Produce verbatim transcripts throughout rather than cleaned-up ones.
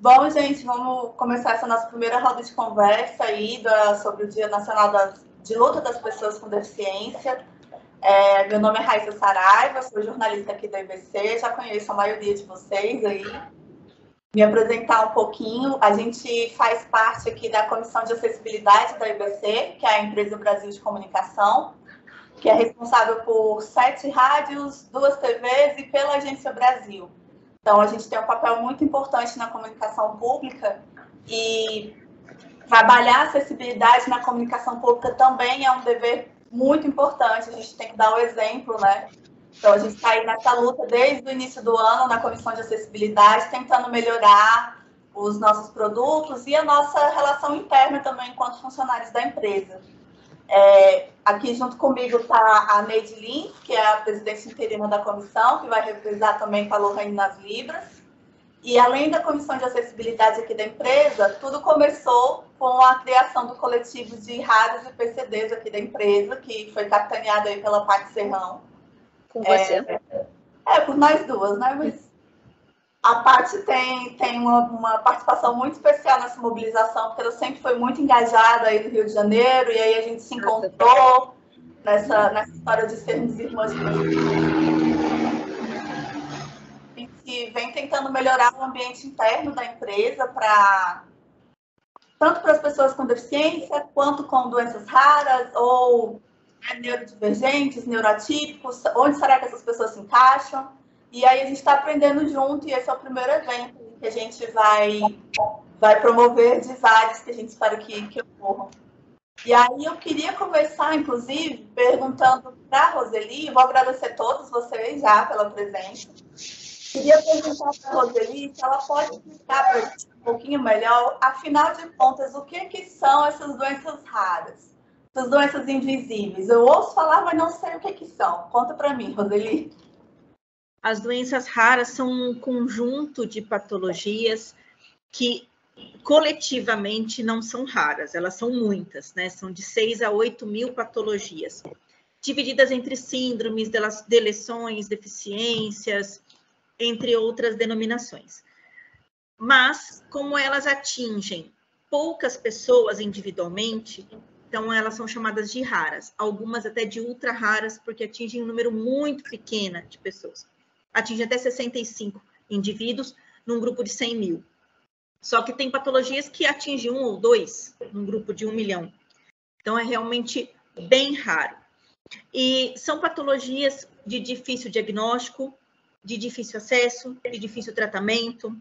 Bom, gente, vamos começar essa nossa primeira roda de conversa aí da, sobre o Dia Nacional das, de Luta das Pessoas com Deficiência. É, meu nome é Raíssa Saraiva, sou jornalista aqui da E B C, já conheço a maioria de vocês aí. Me apresentar um pouquinho, a gente faz parte aqui da Comissão de Acessibilidade da E B C, que é a Empresa Brasil de Comunicação, que é responsável por sete rádios, duas T Vs e pela Agência Brasil. Então, a gente tem um papel muito importante na comunicação pública e trabalhar a acessibilidade na comunicação pública também é um dever muito importante, a gente tem que dar o exemplo, né? Então, a gente está aí nessa luta desde o início do ano na Comissão de Acessibilidade, tentando melhorar os nossos produtos e a nossa relação interna também enquanto funcionários da empresa. É, aqui junto comigo está a Neide Lin, que é a presidente interina da comissão, que vai revisar também com a Lohane nas Libras. E além da comissão de acessibilidade aqui da empresa, tudo começou com a criação do coletivo de rádios e P C Ds aqui da empresa, que foi capitaneado aí pela Patrícia Serrão. Com você? É, é, por nós duas, né? Mas a Paty tem, tem uma, uma participação muito especial nessa mobilização, porque ela sempre foi muito engajada aí no Rio de Janeiro, e aí a gente se encontrou nessa, nessa história de sermos irmãs. A gente vem tentando melhorar o ambiente interno da empresa, pra, tanto para as pessoas com deficiência, quanto com doenças raras, ou né, neurodivergentes, neuroatípicos, onde será que essas pessoas se encaixam? E aí a gente está aprendendo junto, e esse é o primeiro evento que a gente vai, vai promover de vários que a gente espera que, que ocorram. E aí eu queria conversar, inclusive, perguntando para a Rosely, vou agradecer a todos vocês já pela presença. Queria perguntar para a Rosely se ela pode explicar para a gente um pouquinho melhor, afinal de contas, o que, que são essas doenças raras, essas doenças invisíveis. Eu ouço falar, mas não sei o que, que são. Conta para mim, Rosely. As doenças raras são um conjunto de patologias que coletivamente não são raras, elas são muitas, né? São de seis a oito mil patologias, divididas entre síndromes, deleções, deficiências, entre outras denominações. Mas, como elas atingem poucas pessoas individualmente, então elas são chamadas de raras, algumas até de ultra raras, porque atingem um número muito pequeno de pessoas. Atinge até sessenta e cinco indivíduos num grupo de cem mil. Só que tem patologias que atingem um ou dois num grupo de um milhão. Então, é realmente bem raro. E são patologias de difícil diagnóstico, de difícil acesso, de difícil tratamento.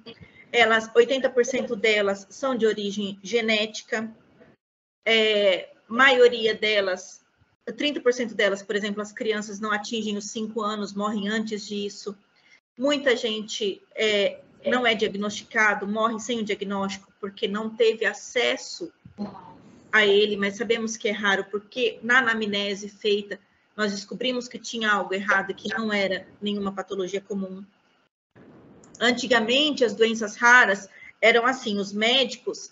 Elas, oitenta por cento delas são de origem genética. É, maioria delas... trinta por cento delas, por exemplo, as crianças não atingem os cinco anos, morrem antes disso. Muita gente é, não é diagnosticado, morre sem o diagnóstico, porque não teve acesso a ele, mas sabemos que é raro, porque na anamnese feita, nós descobrimos que tinha algo errado, que não era nenhuma patologia comum. Antigamente, as doenças raras eram assim, os médicos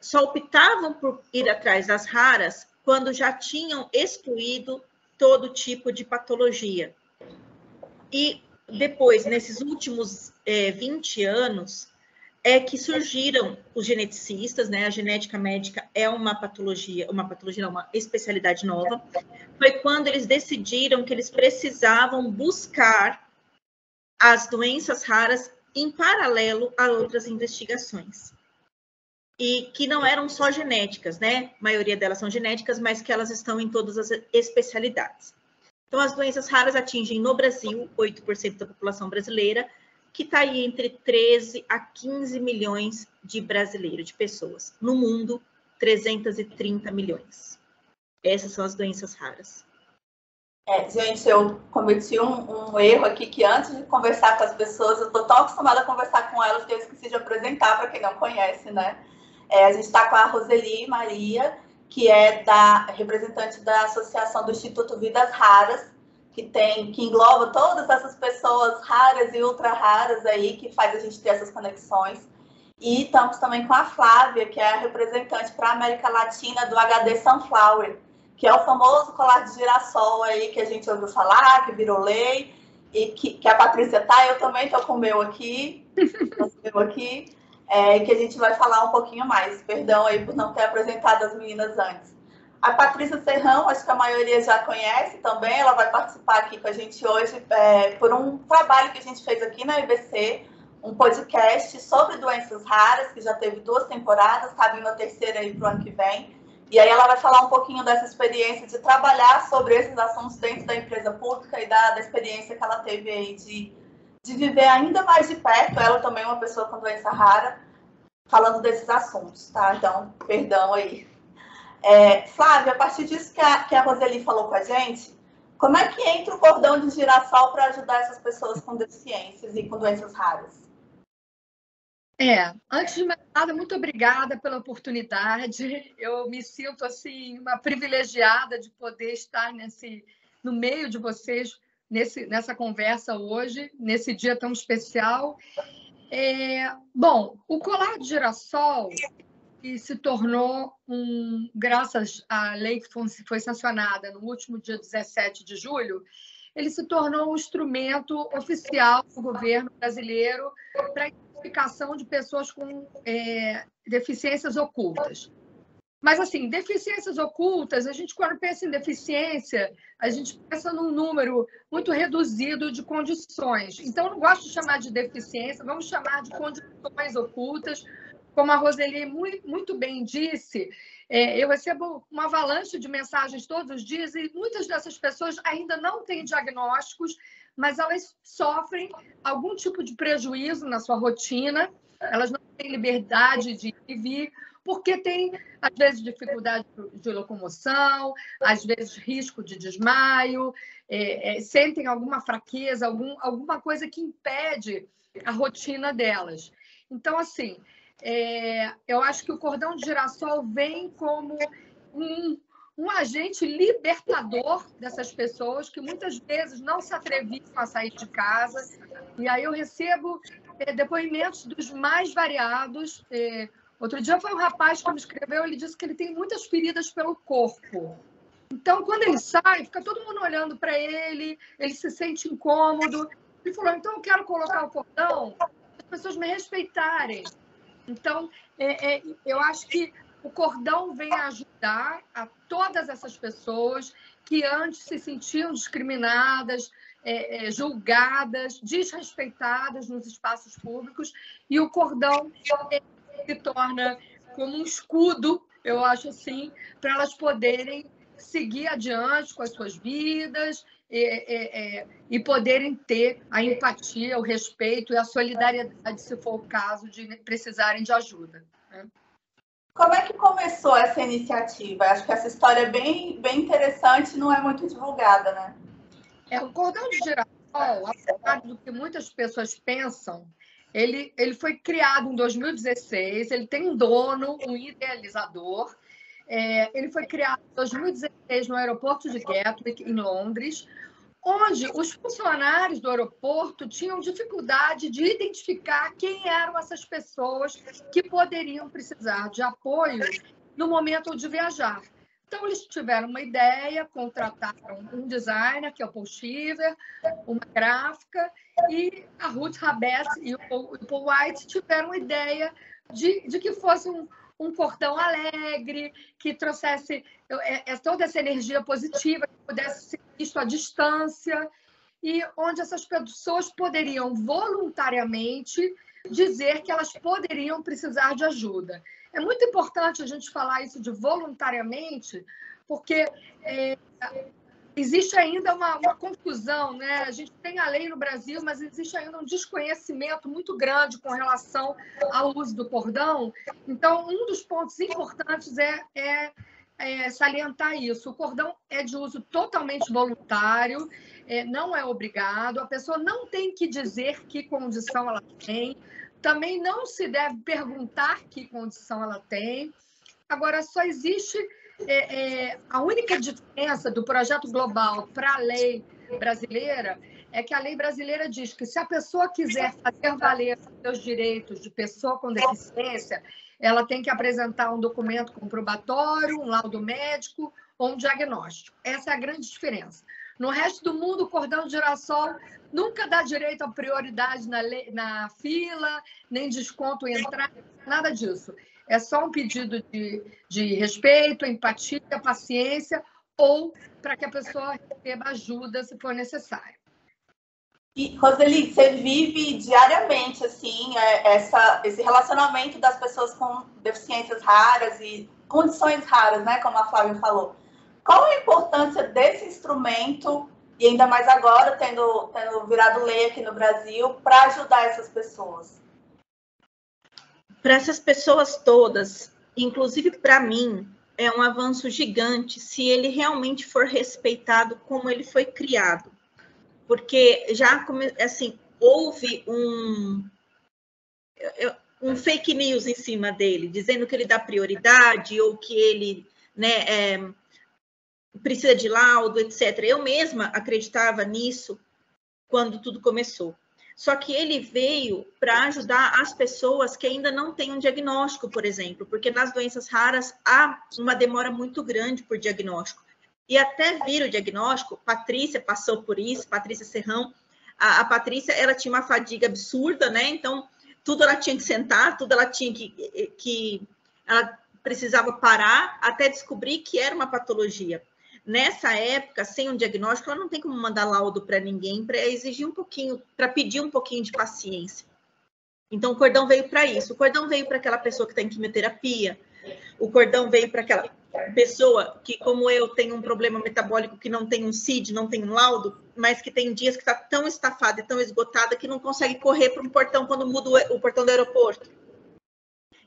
só optavam por ir atrás das raras quando já tinham excluído todo tipo de patologia. E depois, nesses últimos é, vinte anos, é que surgiram os geneticistas, né? A genética médica é uma patologia, uma patologia, não, uma especialidade nova. Foi quando eles decidiram que eles precisavam buscar as doenças raras em paralelo a outras investigações. E que não eram só genéticas, né? A maioria delas são genéticas, mas que elas estão em todas as especialidades. Então, as doenças raras atingem no Brasil, oito por cento da população brasileira, que está aí entre treze a quinze milhões de brasileiros, de pessoas. No mundo, trezentos e trinta milhões. Essas são as doenças raras. É, gente, eu cometi um, um erro aqui, que antes de conversar com as pessoas, eu estou tão acostumada a conversar com elas que eu esqueci de apresentar para quem não conhece, né? É, a gente está com a Rosely Maria, que é da, representante da Associação do Instituto Vidas Raras, que, tem, que engloba todas essas pessoas raras e ultra raras aí, que faz a gente ter essas conexões. E estamos também com a Flávia, que é a representante para a América Latina do H D Sunflower, que é o famoso colar de girassol aí que a gente ouviu falar, que virou lei, e que, que a Patrícia tá, eu também tô com o meu aqui, tô com o meu aqui. é, que a gente vai falar um pouquinho mais. Perdão aí por não ter apresentado as meninas antes. A Patrícia Serrão, acho que a maioria já conhece também, ela vai participar aqui com a gente hoje é, por um trabalho que a gente fez aqui na E B C, um podcast sobre doenças raras, que já teve duas temporadas, está vindo a terceira aí para o ano que vem. E aí ela vai falar um pouquinho dessa experiência de trabalhar sobre esses assuntos dentro da empresa pública e da, da experiência que ela teve aí de, de viver ainda mais de perto, ela também é uma pessoa com doença rara, falando desses assuntos, tá? Então, perdão aí. É, Flávia, a partir disso que a, que a Roseli falou com a gente, como é que entra o cordão de girassol para ajudar essas pessoas com deficiências e com doenças raras? É, antes de mais nada, muito obrigada pela oportunidade. Eu me sinto, assim, uma privilegiada de poder estar nesse, no meio de vocês, nesse, nessa conversa hoje, nesse dia tão especial. É, bom, o colar de girassol que se tornou, um, graças à lei que foi, foi sancionada no último dia dezessete de julho, ele se tornou um instrumento oficial do governo brasileiro para identificação de pessoas com é, deficiências ocultas. Mas, assim, deficiências ocultas, a gente, quando pensa em deficiência, a gente pensa num número muito reduzido de condições. Então, eu não gosto de chamar de deficiência, vamos chamar de condições ocultas. Como a Roseli muito, muito bem disse, é, eu recebo uma avalanche de mensagens todos os dias e muitas dessas pessoas ainda não têm diagnósticos, mas elas sofrem algum tipo de prejuízo na sua rotina, elas não têm liberdade de viver, porque têm, às vezes, dificuldade de locomoção, às vezes, risco de desmaio, é, é, sentem alguma fraqueza, algum, alguma coisa que impede a rotina delas. Então, assim, é, eu acho que o cordão de girassol vem como um... um agente libertador dessas pessoas que muitas vezes não se atreviam a sair de casa. E aí eu recebo é, depoimentos dos mais variados. É, outro dia foi um rapaz que me escreveu, ele disse que ele tem muitas feridas pelo corpo. Então, quando ele sai, fica todo mundo olhando para ele, ele se sente incômodo. Ele falou, então eu quero colocar o cordão para as pessoas me respeitarem. Então, é, é, eu acho que o cordão vem ajudar a todas essas pessoas que antes se sentiam discriminadas, é, é, julgadas, desrespeitadas nos espaços públicos, e o cordão se torna como um escudo, eu acho assim, para elas poderem seguir adiante com as suas vidas e, é, é, e poderem ter a empatia, o respeito e a solidariedade, se for o caso de precisarem de ajuda, né? Como é que começou essa iniciativa? Acho que essa história é bem, bem interessante e não é muito divulgada, né? É, o cordão de girassol, apesar do que muitas pessoas pensam, ele, ele foi criado em dois mil e dezesseis, ele tem um dono, um idealizador. É, ele foi criado em dois mil e dezesseis no aeroporto de Gatwick, em Londres, onde os funcionários do aeroporto tinham dificuldade de identificar quem eram essas pessoas que poderiam precisar de apoio no momento de viajar. Então, eles tiveram uma ideia, contrataram um designer, que é o Paul Schiever, uma gráfica, e a Ruth Rabes e o Paul White tiveram uma ideia de, de que fosse um, um cordão alegre, que trouxesse é, é, toda essa energia positiva, que pudesse ser visto à distância, e onde essas pessoas poderiam voluntariamente dizer que elas poderiam precisar de ajuda. É muito importante a gente falar isso de voluntariamente, porque é, existe ainda uma, uma confusão, né? A gente tem a lei no Brasil, mas existe ainda um desconhecimento muito grande com relação ao uso do cordão. Então, um dos pontos importantes é, é, é salientar isso. O cordão é de uso totalmente voluntário, é, não é obrigado, a pessoa não tem que dizer que condição ela tem, também não se deve perguntar que condição ela tem. Agora, só existe... É, é, a única diferença do projeto global para a lei brasileira é que a lei brasileira diz que se a pessoa quiser fazer valer os seus direitos de pessoa com deficiência, ela tem que apresentar um documento comprobatório, um laudo médico ou um diagnóstico. Essa é a grande diferença. No resto do mundo, o cordão de girassol nunca dá direito a prioridade na, le... na fila, nem desconto em entrada, nada disso. É só um pedido de, de respeito, empatia, paciência, ou para que a pessoa receba ajuda se for necessário. E, Roseli, você vive diariamente assim, essa, esse relacionamento das pessoas com deficiências raras e condições raras, né? Como a Flávia falou. Qual a importância desse instrumento, e ainda mais agora, tendo, tendo virado lei aqui no Brasil, para ajudar essas pessoas? Para essas pessoas todas, inclusive para mim, é um avanço gigante se ele realmente for respeitado como ele foi criado. Porque já assim, houve um, um fake news em cima dele, dizendo que ele dá prioridade ou que ele... né, é, precisa de laudo, etcétera. Eu mesma acreditava nisso quando tudo começou. Só que ele veio para ajudar as pessoas que ainda não têm um diagnóstico, por exemplo, porque nas doenças raras há uma demora muito grande por diagnóstico. E até vir o diagnóstico, Patrícia passou por isso, Patrícia Serrão, a, a Patrícia, ela tinha uma fadiga absurda, né? Então, tudo ela tinha que sentar, tudo ela tinha que... que ela precisava parar até descobrir que era uma patologia. Nessa época, sem um diagnóstico, ela não tem como mandar laudo para ninguém, para exigir um pouquinho, para pedir um pouquinho de paciência. Então, o cordão veio para isso. O cordão veio para aquela pessoa que tem quimioterapia. O cordão veio para aquela pessoa que, como eu, tem um problema metabólico, que não tem um C I D, não tem um laudo, mas que tem dias que está tão estafada e tão esgotada que não consegue correr para um portão quando muda o portão do aeroporto.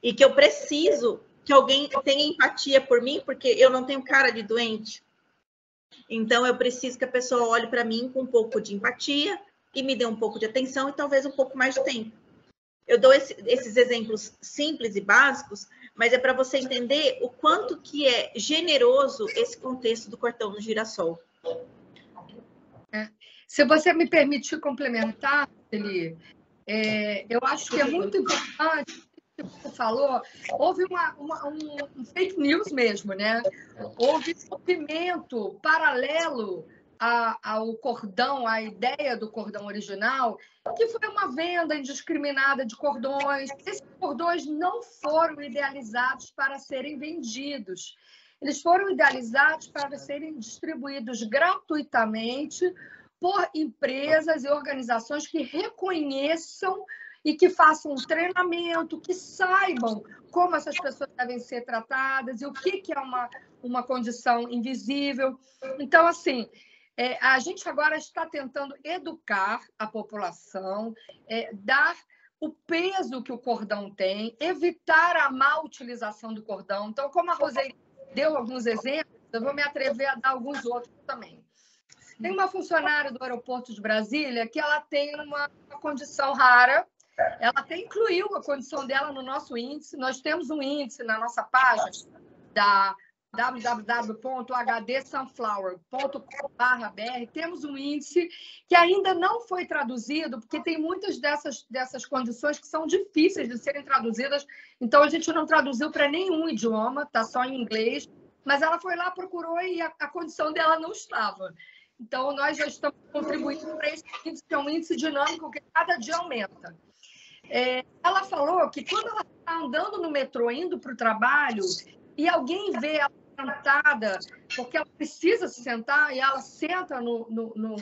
E que eu preciso que alguém tenha empatia por mim, porque eu não tenho cara de doente. Então, eu preciso que a pessoa olhe para mim com um pouco de empatia e me dê um pouco de atenção e talvez um pouco mais de tempo. Eu dou esse, esses exemplos simples e básicos, mas é para você entender o quanto que é generoso esse contexto do cordão do girassol. É. Se você me permitir complementar, Eli, é, eu acho que é muito importante... Você falou, houve uma, uma, um fake news mesmo, né? Houve um movimento paralelo a, ao cordão, à ideia do cordão original, que foi uma venda indiscriminada de cordões. Esses cordões não foram idealizados para serem vendidos. Eles foram idealizados para serem distribuídos gratuitamente por empresas e organizações que reconheçam e que façam um treinamento, que saibam como essas pessoas devem ser tratadas e o que, que é uma, uma condição invisível. Então, assim, é, a gente agora está tentando educar a população, é, dar o peso que o cordão tem, evitar a má utilização do cordão. Então, como a Roseli deu alguns exemplos, eu vou me atrever a dar alguns outros também. Tem uma funcionária do aeroporto de Brasília que ela tem uma, uma condição rara. Ela até incluiu a condição dela no nosso índice. Nós temos um índice na nossa página da w w w ponto h d sunflower ponto com ponto b r. Temos um índice que ainda não foi traduzido, porque tem muitas dessas, dessas condições que são difíceis de serem traduzidas. Então, a gente não traduziu para nenhum idioma, está só em inglês. Mas ela foi lá, procurou e a, a condição dela não estava. Então, nós já estamos contribuindo para esse índice, que é um índice dinâmico que cada dia aumenta. É, ela falou que quando ela está andando no metrô, indo para o trabalho, e alguém vê ela sentada, porque ela precisa se sentar, e ela senta no, no, no,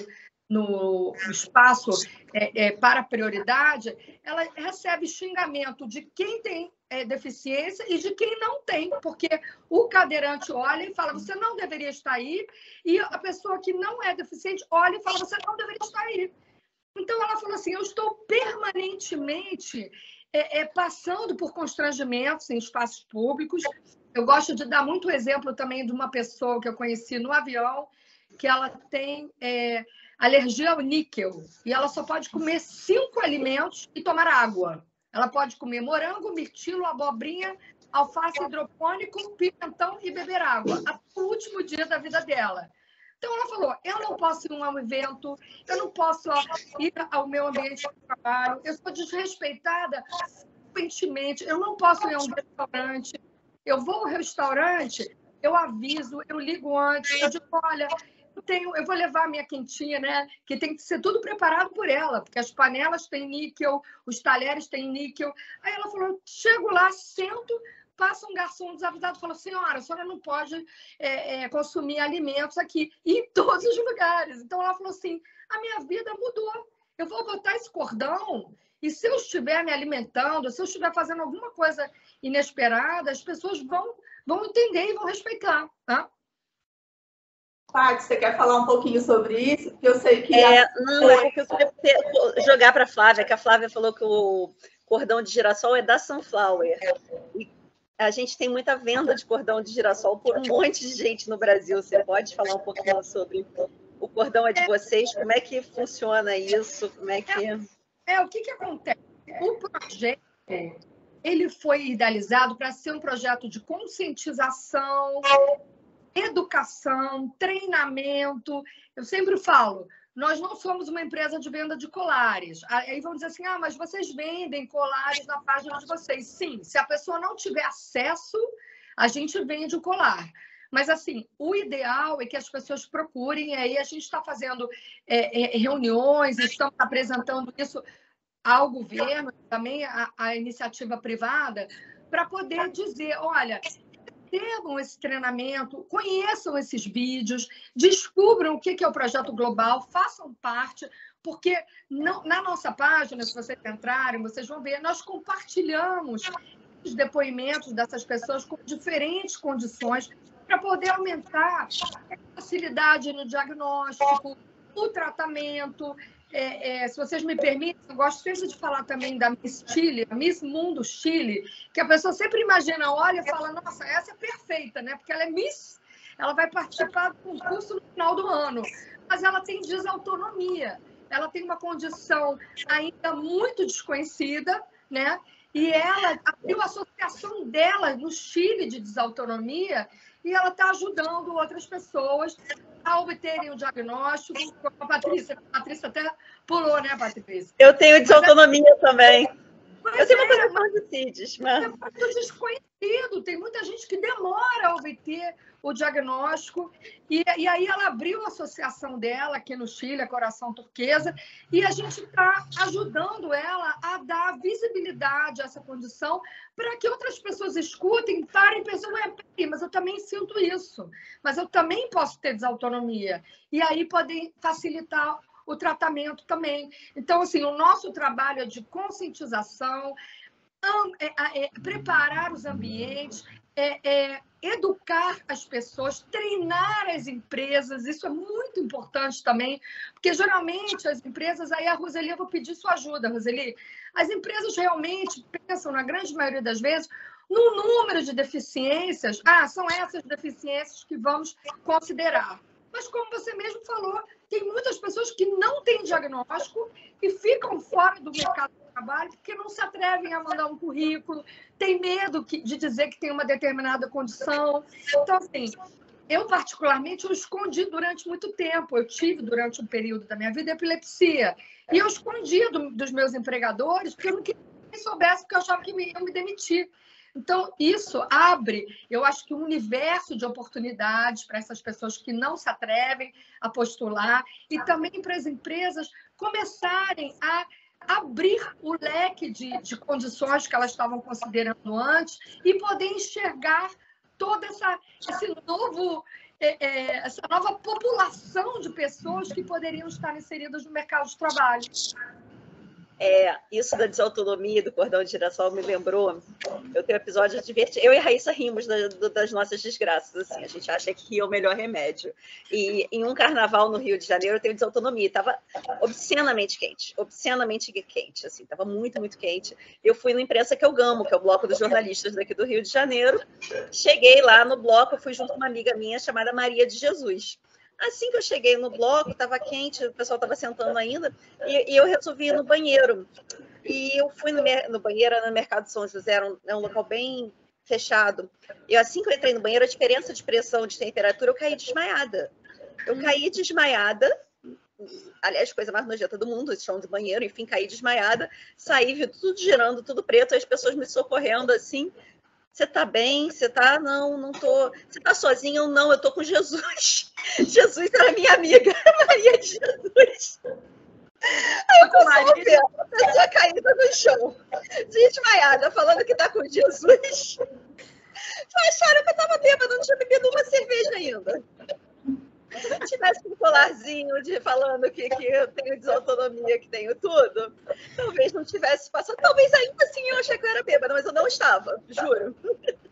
no espaço é, é, para prioridade, ela recebe xingamento de quem tem é, deficiência e de quem não tem, porque o cadeirante olha e fala, você não deveria estar aí, e a pessoa que não é deficiente olha e fala, você não deveria estar aí. Então, ela falou assim, eu estou permanentemente é, é, passando por constrangimentos em espaços públicos. Eu gosto de dar muito exemplo também de uma pessoa que eu conheci no avião, que ela tem é, alergia ao níquel, e ela só pode comer cinco alimentos e tomar água. Ela pode comer morango, mirtilo, abobrinha, alface hidropônico, pimentão e beber água, até o último dia da vida dela. Então, ela falou, eu não posso ir a um evento, eu não posso ir ao meu ambiente de trabalho, eu sou desrespeitada frequentemente, eu não posso ir a um restaurante, eu vou ao restaurante, eu aviso, eu ligo antes, eu digo, olha, eu tenho, eu vou levar a minha quentinha, né? Que tem que ser tudo preparado por ela, porque as panelas têm níquel, os talheres têm níquel. Aí ela falou, chego lá, sento, passa um garçom desavisado e fala, senhora, a senhora não pode é, é, consumir alimentos aqui, e em todos os lugares. Então ela falou assim, a minha vida mudou, eu vou botar esse cordão e se eu estiver me alimentando, se eu estiver fazendo alguma coisa inesperada, as pessoas vão, vão entender e vão respeitar, tá? Paty, você quer falar um pouquinho sobre isso? Porque eu sei que... É, a... Não, é porque eu queria jogar para a Flávia, que a Flávia falou que o cordão de girassol é da Sunflower. E a gente tem muita venda de cordão de girassol por um monte de gente no Brasil. Você pode falar um pouquinho sobre o cordão é de vocês? Como é que funciona isso? Como é que... É, é o que, que acontece? O projeto... Ele foi idealizado para ser um projeto de conscientização, educação, treinamento. Eu sempre falo, nós não somos uma empresa de venda de colares. Aí vão dizer assim, ah, mas vocês vendem colares na página de vocês. Sim, se a pessoa não tiver acesso, a gente vende o colar. Mas, assim, o ideal é que as pessoas procurem. E aí a gente está fazendo é, é, reuniões, estamos apresentando isso... ao governo, também a, a iniciativa privada, para poder dizer, olha, tenham esse treinamento, conheçam esses vídeos, descubram o que é o projeto global, façam parte, porque não, na nossa página, se vocês entrarem, vocês vão ver, nós compartilhamos os depoimentos dessas pessoas com diferentes condições para poder aumentar a facilidade no diagnóstico, o tratamento... É, é, se vocês me permitem, eu gosto sempre de falar também da Miss Chile, a Miss Mundo Chile, que a pessoa sempre imagina, olha e fala, nossa, essa é perfeita, né? Porque ela é Miss, ela vai participar do concurso no final do ano, mas ela tem disautonomia, ela tem uma condição ainda muito desconhecida, né? E ela abriu a associação dela no Chile de disautonomia e ela está ajudando outras pessoas a obterem o diagnóstico, como a Patrícia. A Patrícia até pulou, né, Patrícia? Eu tenho disautonomia mas, também. Mas eu tenho uma coisa mais de C I D S, mas... É muito desconhecido, tem muita gente que demora a obter o diagnóstico. E, e aí ela abriu a associação dela aqui no Chile, a Coração Turquesa, e a gente está ajudando ela a dar visibilidade a essa condição para que outras pessoas escutem, parem e pensem, mas eu também sinto isso, mas eu também posso ter desautonomia. E aí podem facilitar o tratamento também. Então, assim, o nosso trabalho é de conscientização, é, é, preparar os ambientes, é, é, educar as pessoas, treinar as empresas, isso é muito importante também, porque geralmente as empresas, aí a Roseli, eu vou pedir sua ajuda, Roseli, as empresas realmente pensam, na grande maioria das vezes, no número de deficiências, ah, são essas deficiências que vamos considerar. Mas como você mesmo falou, tem muitas pessoas que não têm diagnóstico e ficam fora do mercado de trabalho porque não se atrevem a mandar um currículo, tem medo de dizer que tem uma determinada condição. Então, assim, eu particularmente eu escondi durante muito tempo, eu tive durante um período da minha vida epilepsia e eu escondi do, dos meus empregadores porque eu não queria que ninguém soubesse porque eu achava que me, eu me demiti. Então, isso abre, eu acho que um universo de oportunidades para essas pessoas que não se atrevem a postular e também para as empresas começarem a abrir o leque de, de condições que elas estavam considerando antes e poder enxergar toda essa, esse novo, é, é, essa nova população de pessoas que poderiam estar inseridas no mercado de trabalho. É, isso da desautonomia e do cordão de girassol me lembrou. Eu tenho um episódio divertido. Eu e a Raíssa rimos da, do, das nossas desgraças. Assim, a gente acha que rir é o melhor remédio. E em um carnaval no Rio de Janeiro eu tenho desautonomia. Estava obscenamente quente. Obscenamente quente. Assim, estava muito, muito quente. Eu fui na imprensa, que é o Gamo, que é o bloco dos jornalistas daqui do Rio de Janeiro. Cheguei lá no bloco, fui junto com uma amiga minha chamada Maria de Jesus. Assim que eu cheguei no bloco, estava quente, o pessoal estava sentando ainda, e, e eu resolvi ir no banheiro. E eu fui no, no banheiro, no Mercado de São José, era um, era um local bem fechado. E assim que eu entrei no banheiro, a diferença de pressão, de temperatura, eu caí desmaiada. Eu caí desmaiada, aliás, coisa mais nojenta do mundo, esse chão de banheiro, enfim, caí desmaiada, saí, vi tudo girando, tudo preto, as pessoas me socorrendo assim. Você tá bem? Você tá? Não, não tô. Você tá sozinha ou não? Eu tô com Jesus. Jesus era minha amiga, Maria de Jesus. Aí eu consegui ver a pessoa caída no chão, desmaiada, falando que tá com Jesus. Acharam que eu tava bêbada, não tinha bebido uma cerveja ainda. Se eu tivesse um colarzinho de, falando que, que eu tenho desautonomia, que tenho tudo, talvez não tivesse passado. Talvez ainda assim eu achei que eu era bêbada, mas eu não estava, juro.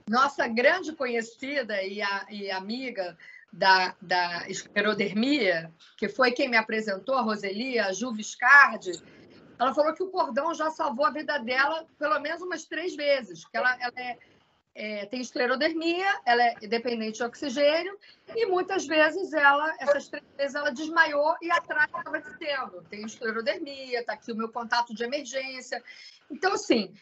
Nossa grande conhecida e, a, e amiga da, da esclerodermia, que foi quem me apresentou, a Roseli, a Ju Viscardi, ela falou que o cordão já salvou a vida dela pelo menos umas três vezes, que ela, ela é... É, tem esclerodermia, ela é dependente de oxigênio e muitas vezes ela, essas três vezes, ela desmaiou e atrás estava dizendo, tem esclerodermia, está aqui o meu contato de emergência. Então, assim,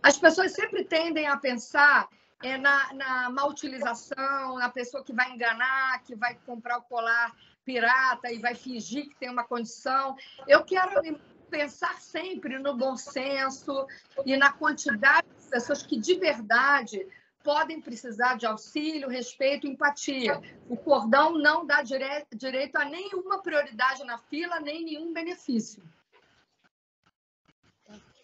as pessoas sempre tendem a pensar é, na, na má utilização, na pessoa que vai enganar, que vai comprar o colar pirata e vai fingir que tem uma condição. Eu quero pensar sempre no bom senso e na quantidade de pessoas que de verdade podem precisar de auxílio, respeito, empatia. O cordão não dá dire... direito a nenhuma prioridade na fila, nem nenhum benefício.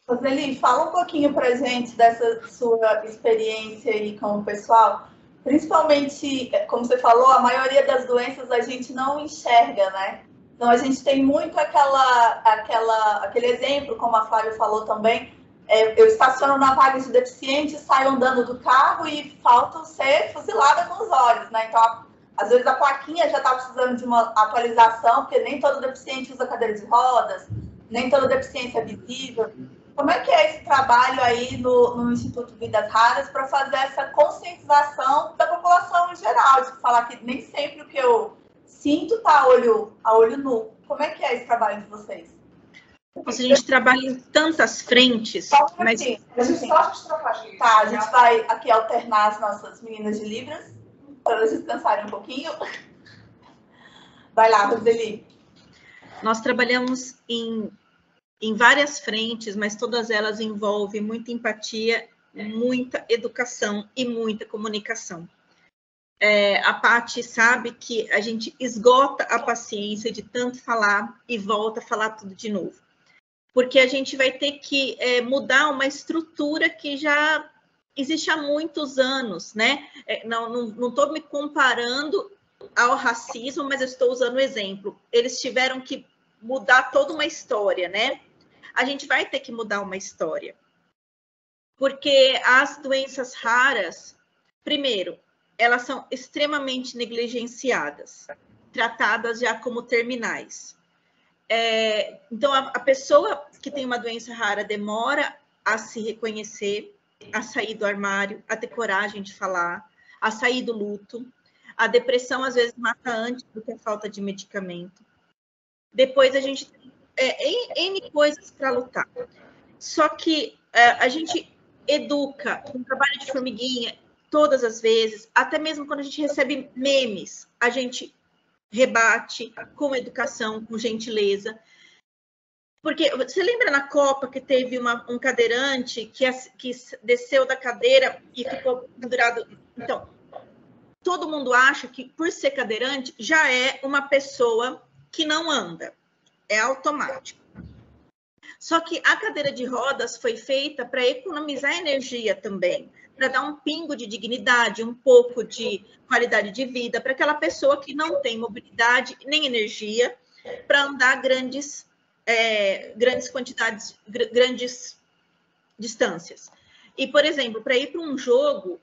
Roseli, fala um pouquinho para a gente dessa sua experiência aí com o pessoal. Principalmente, como você falou, a maioria das doenças a gente não enxerga, né? Então, a gente tem muito aquela, aquela, aquele exemplo, como a Flávia falou também, eu estaciono na vaga de deficiente, saio andando do carro e falto ser fuzilada com os olhos, né? Então, às vezes a plaquinha já está precisando de uma atualização, porque nem todo deficiente usa cadeira de rodas, nem toda deficiência é visível. Como é que é esse trabalho aí no, no Instituto Vidas Raras para fazer essa conscientização da população em geral, de falar que nem sempre o que eu sinto está a olho, a olho nu. Como é que é esse trabalho de vocês? Nossa, a gente trabalha em tantas frentes. Só um mas... assim, a gente só... Tá, a gente vai aqui alternar as nossas meninas de Libras, para elas descansarem um pouquinho. Vai lá, Roseli. Nós trabalhamos em, em várias frentes, mas todas elas envolvem muita empatia, muita educação e muita comunicação. É, a Paty sabe que a gente esgota a paciência de tanto falar e volta a falar tudo de novo. Porque a gente vai ter que é, mudar uma estrutura que já existe há muitos anos, né? É, não estou me comparando ao racismo, mas eu estou usando o exemplo. Eles tiveram que mudar toda uma história, né? A gente vai ter que mudar uma história. Porque as doenças raras, primeiro, elas são extremamente negligenciadas, tratadas já como terminais. É, então, a, a pessoa que tem uma doença rara demora a se reconhecer, a sair do armário, a ter coragem de falar, a sair do luto. A depressão, às vezes, mata antes do que a falta de medicamento. Depois, a gente tem é, N coisas para lutar. Só que é, a gente educa, um trabalho de formiguinha, todas as vezes, até mesmo quando a gente recebe memes, a gente rebate com educação, com gentileza. Porque você lembra na Copa que teve uma, um cadeirante que, que desceu da cadeira e ficou pendurado? Então, todo mundo acha que por ser cadeirante já é uma pessoa que não anda, é automático. Só que a cadeira de rodas foi feita para economizar energia também, para dar um pingo de dignidade, um pouco de qualidade de vida para aquela pessoa que não tem mobilidade nem energia para andar grandes, é, grandes quantidades, gr grandes distâncias. E, por exemplo, para ir para um jogo,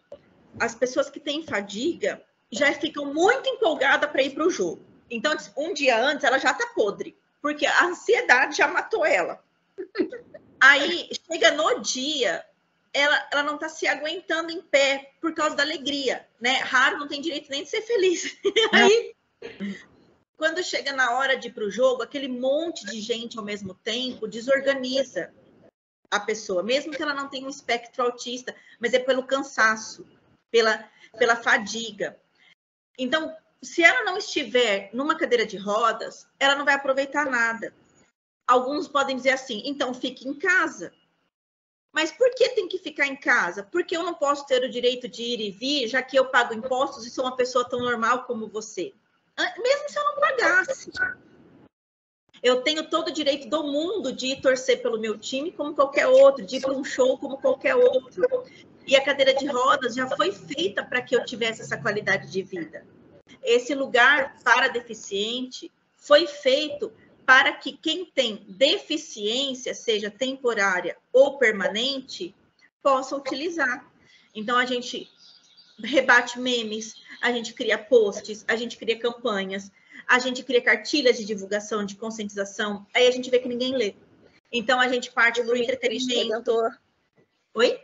as pessoas que têm fadiga já ficam muito empolgadas para ir para o jogo. Então, um dia antes, ela já está podre, porque a ansiedade já matou ela. Aí, chega no dia... Ela, ela não está se aguentando em pé por causa da alegria, né? Raro não tem direito nem de ser feliz. Aí, quando chega na hora de ir para o jogo, aquele monte de gente ao mesmo tempo desorganiza a pessoa, mesmo que ela não tenha um espectro autista, mas é pelo cansaço, pela, pela fadiga. Então, se ela não estiver numa cadeira de rodas, ela não vai aproveitar nada. Alguns podem dizer assim, então fique em casa. Mas por que tem que ficar em casa? Por que eu não posso ter o direito de ir e vir, já que eu pago impostos e sou uma pessoa tão normal como você? Mesmo se eu não pagasse. Eu tenho todo o direito do mundo de ir torcer pelo meu time como qualquer outro, de ir para um show como qualquer outro. E a cadeira de rodas já foi feita para que eu tivesse essa qualidade de vida. Esse lugar para deficiente foi feito para que quem tem deficiência, seja temporária ou permanente, possa utilizar. Então, a gente rebate memes, a gente cria posts, a gente cria campanhas, a gente cria cartilhas de divulgação, de conscientização, aí a gente vê que ninguém lê. Então, a gente parte do entretenimento. Oi?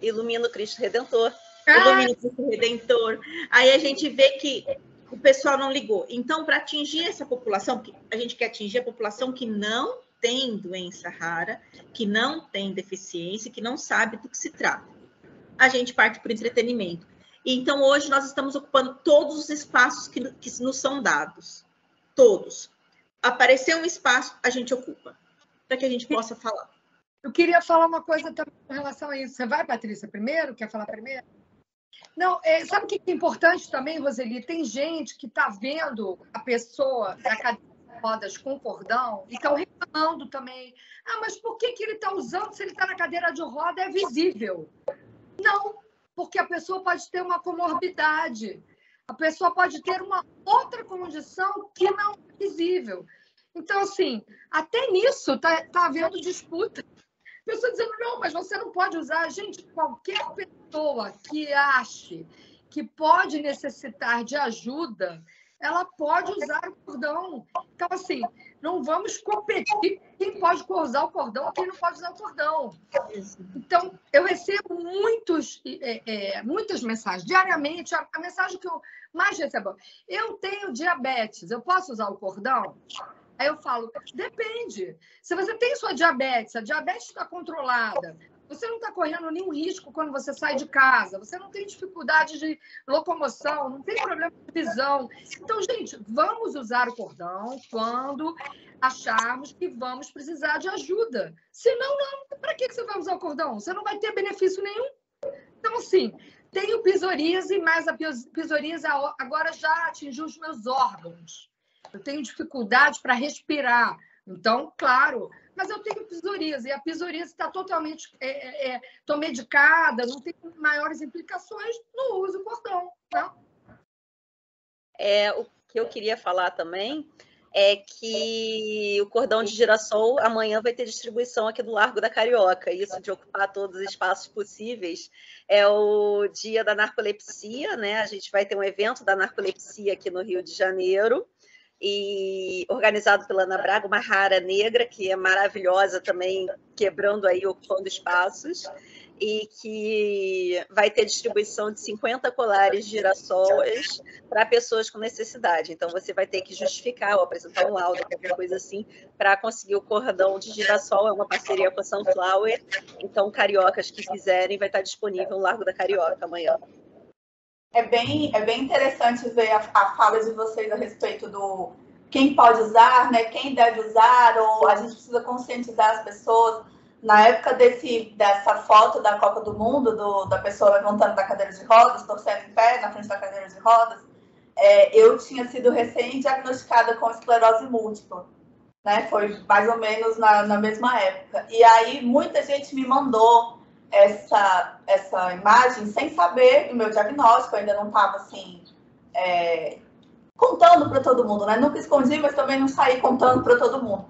Ilumina o Cristo Redentor. Ah! Ilumina o Cristo Redentor. Aí a gente vê que o pessoal não ligou. Então, para atingir essa população, a gente quer atingir a população que não tem doença rara, que não tem deficiência, que não sabe do que se trata. A gente parte para o entretenimento. Então, hoje, nós estamos ocupando todos os espaços que, que nos são dados. Todos. Apareceu um espaço, a gente ocupa, para que a gente possa falar. Eu queria falar uma coisa também em relação a isso. Você vai, Patrícia, primeiro? Quer falar primeiro? Não, é, sabe o que é importante também, Roseli? Tem gente que está vendo a pessoa na cadeira de rodas com cordão e está reclamando também. Ah, mas por que, que ele está usando se ele está na cadeira de roda? É visível. Não, porque a pessoa pode ter uma comorbidade. A pessoa pode ter uma outra condição que não é visível. Então, assim, até nisso está tá havendo disputa. A pessoa dizendo, não, mas você não pode usar. Gente, qualquer pessoa que ache que pode necessitar de ajuda, ela pode usar o cordão. Então, assim, não vamos competir quem pode usar o cordão ou quem não pode usar o cordão. Então, eu recebo muitos, é, é, muitas mensagens. Diariamente, a, a mensagem que eu mais recebo, eu tenho diabetes, eu posso usar o cordão? Aí eu falo, depende. Se você tem sua diabetes, a diabetes está controlada, você não está correndo nenhum risco quando você sai de casa, você não tem dificuldade de locomoção, não tem problema de visão. Então, gente, vamos usar o cordão quando acharmos que vamos precisar de ajuda. Senão, não. Para que você vai usar o cordão? Você não vai ter benefício nenhum. Então, assim, tenho psoríase, mas a psoríase agora já atingiu os meus órgãos. Eu tenho dificuldade para respirar. Então, claro, mas eu tenho psoríase. E a psoríase está totalmente... É, é, tô medicada, não tem maiores implicações, não uso o cordão. Tá? É, o que eu queria falar também é que o cordão de girassol amanhã vai ter distribuição aqui do Largo da Carioca. Isso de ocupar todos os espaços possíveis. É o dia da narcolepsia, né? A gente vai ter um evento da narcolepsia aqui no Rio de Janeiro. E organizado pela Ana Braga, uma rara negra, que é maravilhosa também, quebrando aí, ocupando espaços, e que vai ter distribuição de cinquenta colares de girassóis para pessoas com necessidade. Então, você vai ter que justificar ou apresentar um laudo, qualquer coisa assim, para conseguir o cordão de girassol. É uma parceria com a Sunflower. Então, cariocas que quiserem, vai estar disponível no Largo da Carioca amanhã. É bem, é bem interessante ver a, a fala de vocês a respeito do quem pode usar, né, quem deve usar, ou a gente precisa conscientizar as pessoas. Na época desse, dessa foto da Copa do Mundo, do, da pessoa levantando da cadeira de rodas, torcendo em pé na frente da cadeira de rodas, é, eu tinha sido recém-diagnosticada com esclerose múltipla. Né? Foi mais ou menos na, na mesma época. E aí muita gente me mandou essa, essa imagem sem saber do meu diagnóstico, eu ainda não estava assim, é, contando para todo mundo, né? Nunca escondi, mas também não saí contando para todo mundo.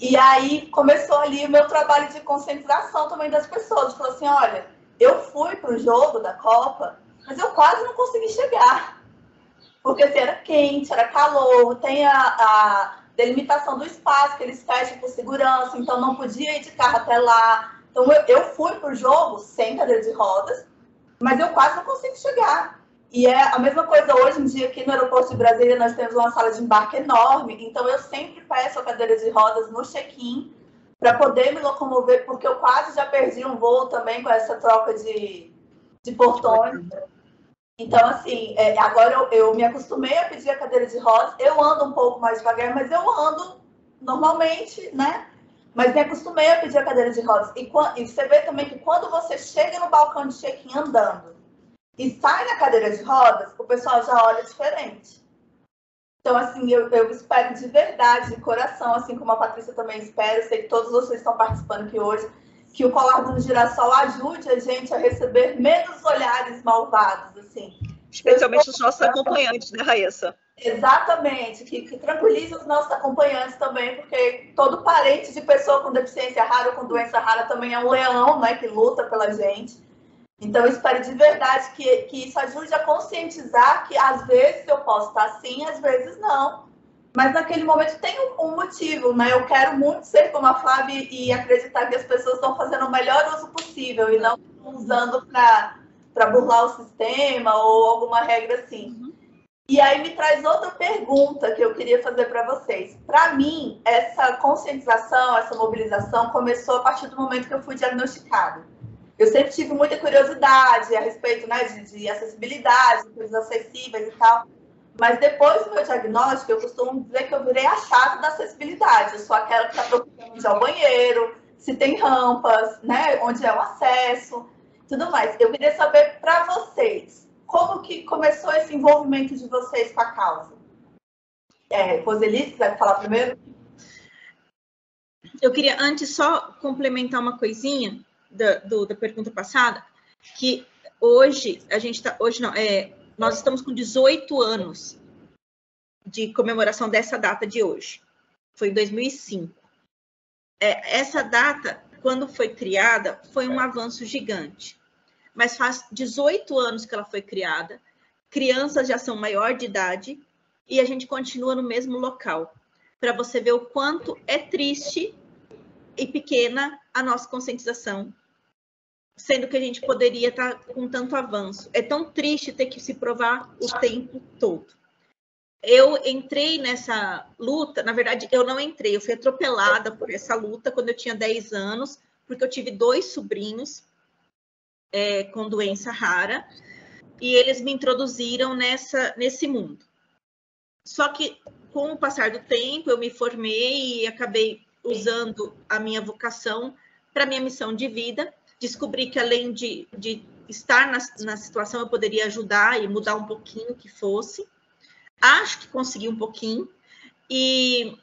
E aí começou ali o meu trabalho de conscientização também das pessoas. Falou assim, olha, eu fui para o jogo da Copa, mas eu quase não consegui chegar, porque assim, era quente, era calor, tem a, a delimitação do espaço que eles fecham por segurança, então não podia ir de carro até lá. Então, eu fui para o jogo sem cadeira de rodas, mas eu quase não consigo chegar. E é a mesma coisa hoje em dia, aqui no aeroporto de Brasília, nós temos uma sala de embarque enorme, então eu sempre peço a cadeira de rodas no check-in para poder me locomover, porque eu quase já perdi um voo também com essa troca de, de portões. Então, assim, é, agora eu, eu me acostumei a pedir a cadeira de rodas, eu ando um pouco mais devagar, mas eu ando normalmente, né? Mas me acostumei a pedir a cadeira de rodas. E, e você vê também que quando você chega no balcão de check-in andando e sai na cadeira de rodas, o pessoal já olha diferente. Então, assim, eu, eu espero de verdade, de coração, assim como a Patrícia também espera, eu sei que todos vocês estão participando aqui hoje, que o colar do girassol ajude a gente a receber menos olhares malvados, assim. Especialmente os nossos acompanhantes, né, Raíssa? Exatamente, que, que tranquilize os nossos acompanhantes também, porque todo parente de pessoa com deficiência rara ou com doença rara também é um leão, né, que luta pela gente. Então, eu espero de verdade que, que isso ajude a conscientizar que às vezes eu posso estar assim, às vezes não. Mas naquele momento tem um, um motivo, né? Eu quero muito ser como a Flávia e acreditar que as pessoas estão fazendo o melhor uso possível e não usando para burlar o sistema ou alguma regra assim. Uhum. E aí me traz outra pergunta que eu queria fazer para vocês. Para mim, essa conscientização, essa mobilização começou a partir do momento que eu fui diagnosticada. Eu sempre tive muita curiosidade a respeito, né, de, de acessibilidade, de coisas acessíveis e tal. Mas depois do meu diagnóstico, eu costumo dizer que eu virei a chata da acessibilidade. Eu sou aquela que está procurando onde é o banheiro, se tem rampas, né, onde é o acesso, tudo mais. Eu queria saber para vocês, como que começou esse envolvimento de vocês com a causa? É, Roseli, quiser falar primeiro? Eu queria, antes, só complementar uma coisinha da, do, da pergunta passada, que hoje, a gente está, hoje não, é, nós estamos com dezoito anos de comemoração dessa data de hoje. Foi em dois mil e cinco. É, essa data, quando foi criada, foi um avanço gigante. Mas faz dezoito anos que ela foi criada, crianças já são maior de idade e a gente continua no mesmo local, para você ver o quanto é triste e pequena a nossa conscientização, sendo que a gente poderia estar com tanto avanço. É tão triste ter que se provar o tempo todo. Eu entrei nessa luta, na verdade, eu não entrei, eu fui atropelada por essa luta quando eu tinha dez anos, porque eu tive dois sobrinhos, É, com doença rara, e eles me introduziram nessa, nesse mundo. Só que, com o passar do tempo, eu me formei e acabei usando a minha vocação para minha missão de vida, descobri que, além de, de estar na, na situação, eu poderia ajudar e mudar um pouquinho o que fosse. Acho que consegui um pouquinho, e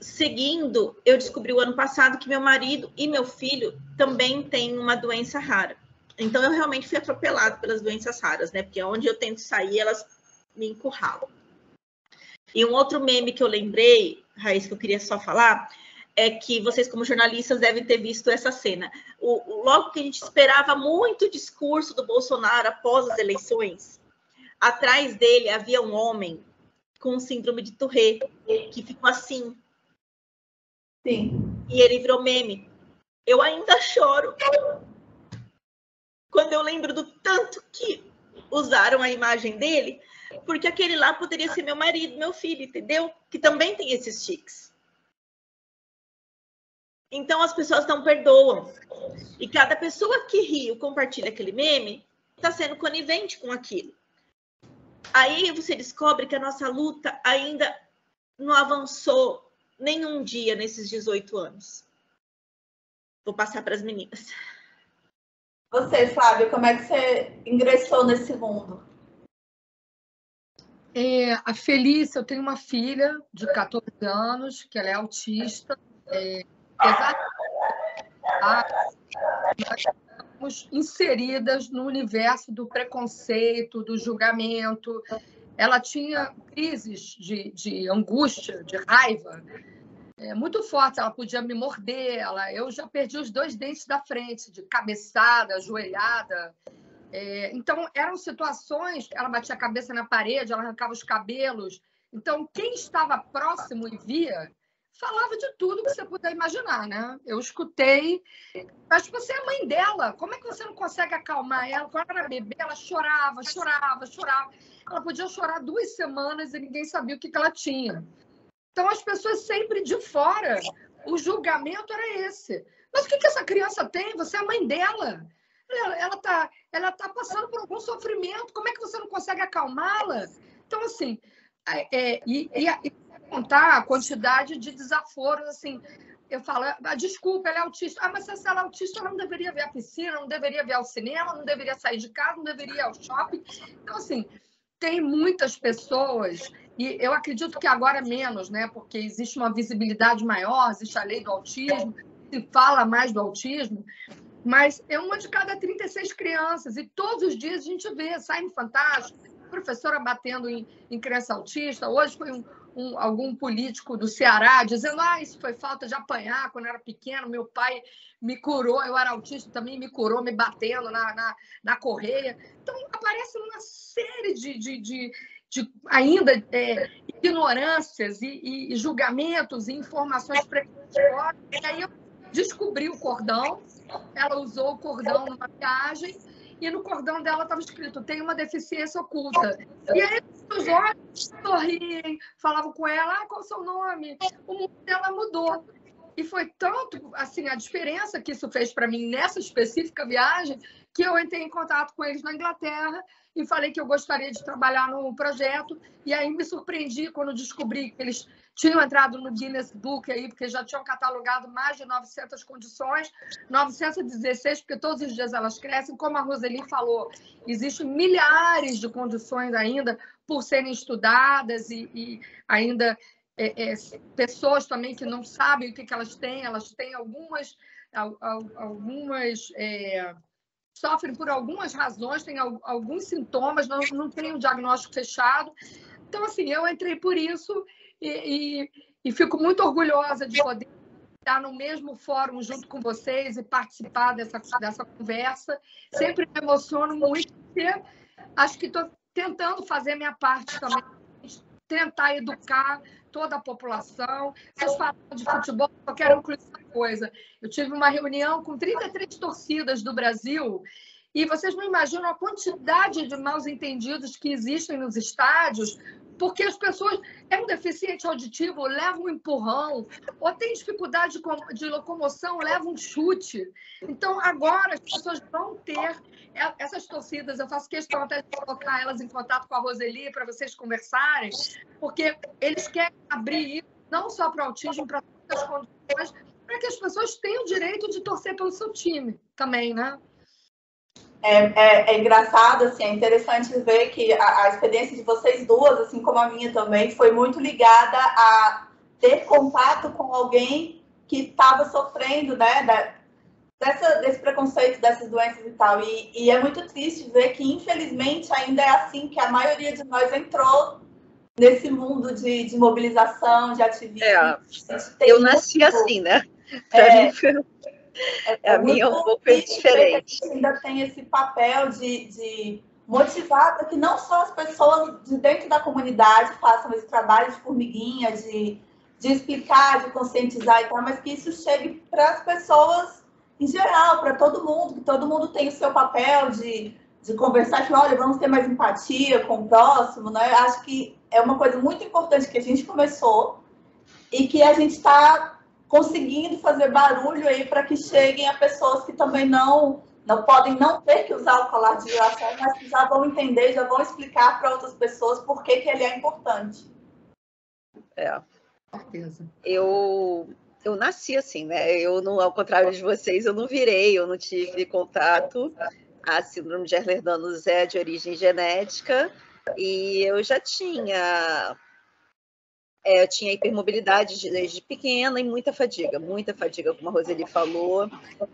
seguindo, eu descobri o ano passado que meu marido e meu filho também têm uma doença rara. Então, eu realmente fui atropelada pelas doenças raras, né? Porque onde eu tento sair, elas me encurralam. E um outro meme que eu lembrei, Raíssa, que eu queria só falar, é que vocês, como jornalistas, devem ter visto essa cena. O, o, logo que a gente esperava muito discurso do Bolsonaro após as eleições, atrás dele havia um homem com síndrome de Tourette, que ficou assim. Sim. E ele virou meme. Eu ainda choro quando eu lembro do tanto que usaram a imagem dele, porque aquele lá poderia ser meu marido, meu filho, entendeu? Que também tem esses tiques. Então, as pessoas não perdoam. E cada pessoa que ri ou compartilha aquele meme está sendo conivente com aquilo. Aí você descobre que a nossa luta ainda não avançou nenhum dia nesses dezoito anos. Vou passar para as meninas. Você, Flávia, como é que você ingressou nesse mundo? É, a Felícia, eu tenho uma filha de quatorze anos, que ela é autista. É, apesar de nós estamos inseridas no universo do preconceito, do julgamento. Ela tinha crises de, de angústia, de raiva, é muito forte, ela podia me morder, ela, eu já perdi os dois dentes da frente, de cabeçada, ajoelhada. É, então, eram situações, ela batia a cabeça na parede, ela arrancava os cabelos. Então, quem estava próximo e via, falava de tudo que você puder imaginar, né? Eu escutei, mas você é a mãe dela, como é que você não consegue acalmar ela? Quando ela era bebê, ela chorava, chorava, chorava. Ela podia chorar duas semanas e ninguém sabia o que, que ela tinha. Então, as pessoas sempre de fora, o julgamento era esse. Mas o que, que essa criança tem? Você é a mãe dela. Ela está ela tá passando por algum sofrimento. Como é que você não consegue acalmá-la? Então, assim, é, e, e, e contar a quantidade de desaforos, assim, eu falo, ah, desculpa, ela é autista. Ah, mas se ela é autista, ela não deveria ver a piscina, não deveria ver ao cinema, não deveria sair de casa, não deveria ir ao shopping. Então, assim, tem muitas pessoas, e eu acredito que agora menos, né? Porque existe uma visibilidade maior, existe a lei do autismo, se fala mais do autismo, mas é uma de cada trinta e seis crianças, e todos os dias a gente vê, sai no Fantástico, professora batendo em, em criança autista. Hoje foi um, um, algum político do Ceará dizendo, ah, isso foi falta de apanhar quando eu era pequeno, meu pai me curou, eu era autista também, me curou me batendo na, na, na correia. Então, aparece uma série de, de, de, de ainda é, ignorâncias e, e, e julgamentos e informações preconceituosas. E aí eu descobri o cordão, ela usou o cordão numa viagem, e no cordão dela estava escrito, tem uma deficiência oculta. E aí os olhos sorriem, falavam com ela, ah, qual é o seu nome? O mundo dela mudou. E foi tanto assim, a diferença que isso fez para mim nessa específica viagem, que eu entrei em contato com eles na Inglaterra e falei que eu gostaria de trabalhar no projeto. E aí me surpreendi quando descobri que eles tinham entrado no Guinness Book, aí, porque já tinham catalogado mais de novecentas condições, novecentas e dezesseis, porque todos os dias elas crescem. Como a Roseli falou, existem milhares de condições ainda por serem estudadas e, e ainda é, é, pessoas também que não sabem o que, que elas têm. Elas têm algumas... algumas é, sofrem por algumas razões, têm alguns sintomas, não, não tem um diagnóstico fechado. Então, assim, eu entrei por isso e, e, e fico muito orgulhosa de poder estar no mesmo fórum junto com vocês e participar dessa, dessa conversa. Sempre me emociono muito, porque acho que estou tentando fazer minha parte também, tentar educar toda a população. Vocês falam de futebol, eu quero incluir uma coisa. Eu tive uma reunião com trinta e três torcidas do Brasil e vocês não imaginam a quantidade de mal-entendidos que existem nos estádios, porque as pessoas é um deficiente auditivo, leva um empurrão, ou tem dificuldade de locomoção, leva um chute. Então, agora, as pessoas vão ter essas torcidas. Eu faço questão até de colocar elas em contato com a Roseli para vocês conversarem, porque eles querem abrir isso, não só para o autismo, para todas as condições, para que as pessoas tenham o direito de torcer pelo seu time também, né? É, é, é engraçado, assim, é interessante ver que a, a experiência de vocês duas, assim como a minha também, foi muito ligada a ter contato com alguém que estava sofrendo, né, da, dessa, desse preconceito, dessas doenças e tal. E, e é muito triste ver que, infelizmente, ainda é assim que a maioria de nós entrou nesse mundo de, de mobilização, de ativismo. É, eu nasci assim, né? É, É, a minha é um pouco diferente. A gente ainda tem esse papel de, de motivar para que não só as pessoas de dentro da comunidade façam esse trabalho de formiguinha, de, de explicar, de conscientizar e tal, mas que isso chegue para as pessoas em geral, para todo mundo, que todo mundo tem o seu papel de, de conversar, que olha, vamos ter mais empatia com o próximo, né? Acho que é uma coisa muito importante que a gente começou e que a gente está conseguindo fazer barulho aí para que cheguem a pessoas que também não, não podem não ter que usar o colar de dilação, mas que já vão entender, já vão explicar para outras pessoas por que, que ele é importante. É. Eu, eu nasci assim, né? Eu, não, ao contrário de vocês, eu não virei, eu não tive contato. A síndrome de Ehlers-Danlos é de origem genética e eu já tinha... É, eu tinha hipermobilidade desde pequena e muita fadiga, muita fadiga, como a Roseli falou,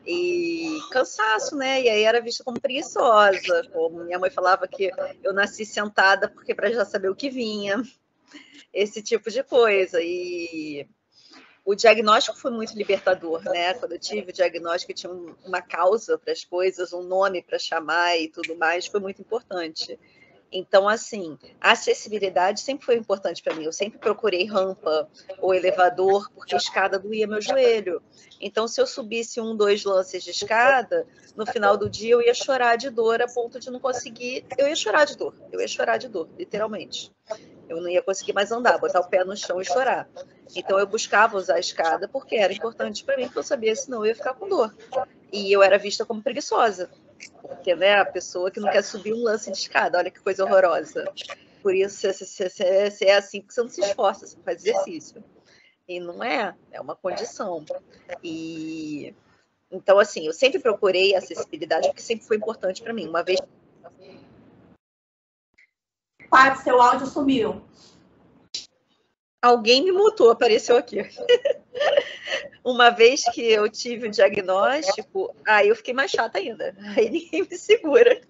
e cansaço, né? E aí era vista como preguiçosa, como minha mãe falava que eu nasci sentada porque para já saber o que vinha, esse tipo de coisa. E o diagnóstico foi muito libertador, né? Quando eu tive o diagnóstico, eu tinha uma causa para as coisas, um nome para chamar e tudo mais, foi muito importante. Então, assim, a acessibilidade sempre foi importante para mim. Eu sempre procurei rampa ou elevador, porque a escada doía meu joelho. Então, se eu subisse um, dois lances de escada, no final do dia eu ia chorar de dor a ponto de não conseguir... Eu ia chorar de dor, eu ia chorar de dor, literalmente. Eu não ia conseguir mais andar, botar o pé no chão e chorar. Então, eu buscava usar a escada porque era importante para mim, porque eu sabia, senão eu ia ficar com dor. E eu era vista como preguiçosa. Porque, né, a pessoa que não quer subir um lance de escada, olha que coisa horrorosa. Por isso, você é assim, porque você não se esforça, você faz exercício. E não é, é uma condição. E então, assim, eu sempre procurei acessibilidade, porque sempre foi importante para mim. Uma vez... Paty, seu áudio sumiu. Alguém me mutou, apareceu aqui. Uma vez que eu tive o diagnóstico, aí eu fiquei mais chata ainda. Aí ninguém me segura.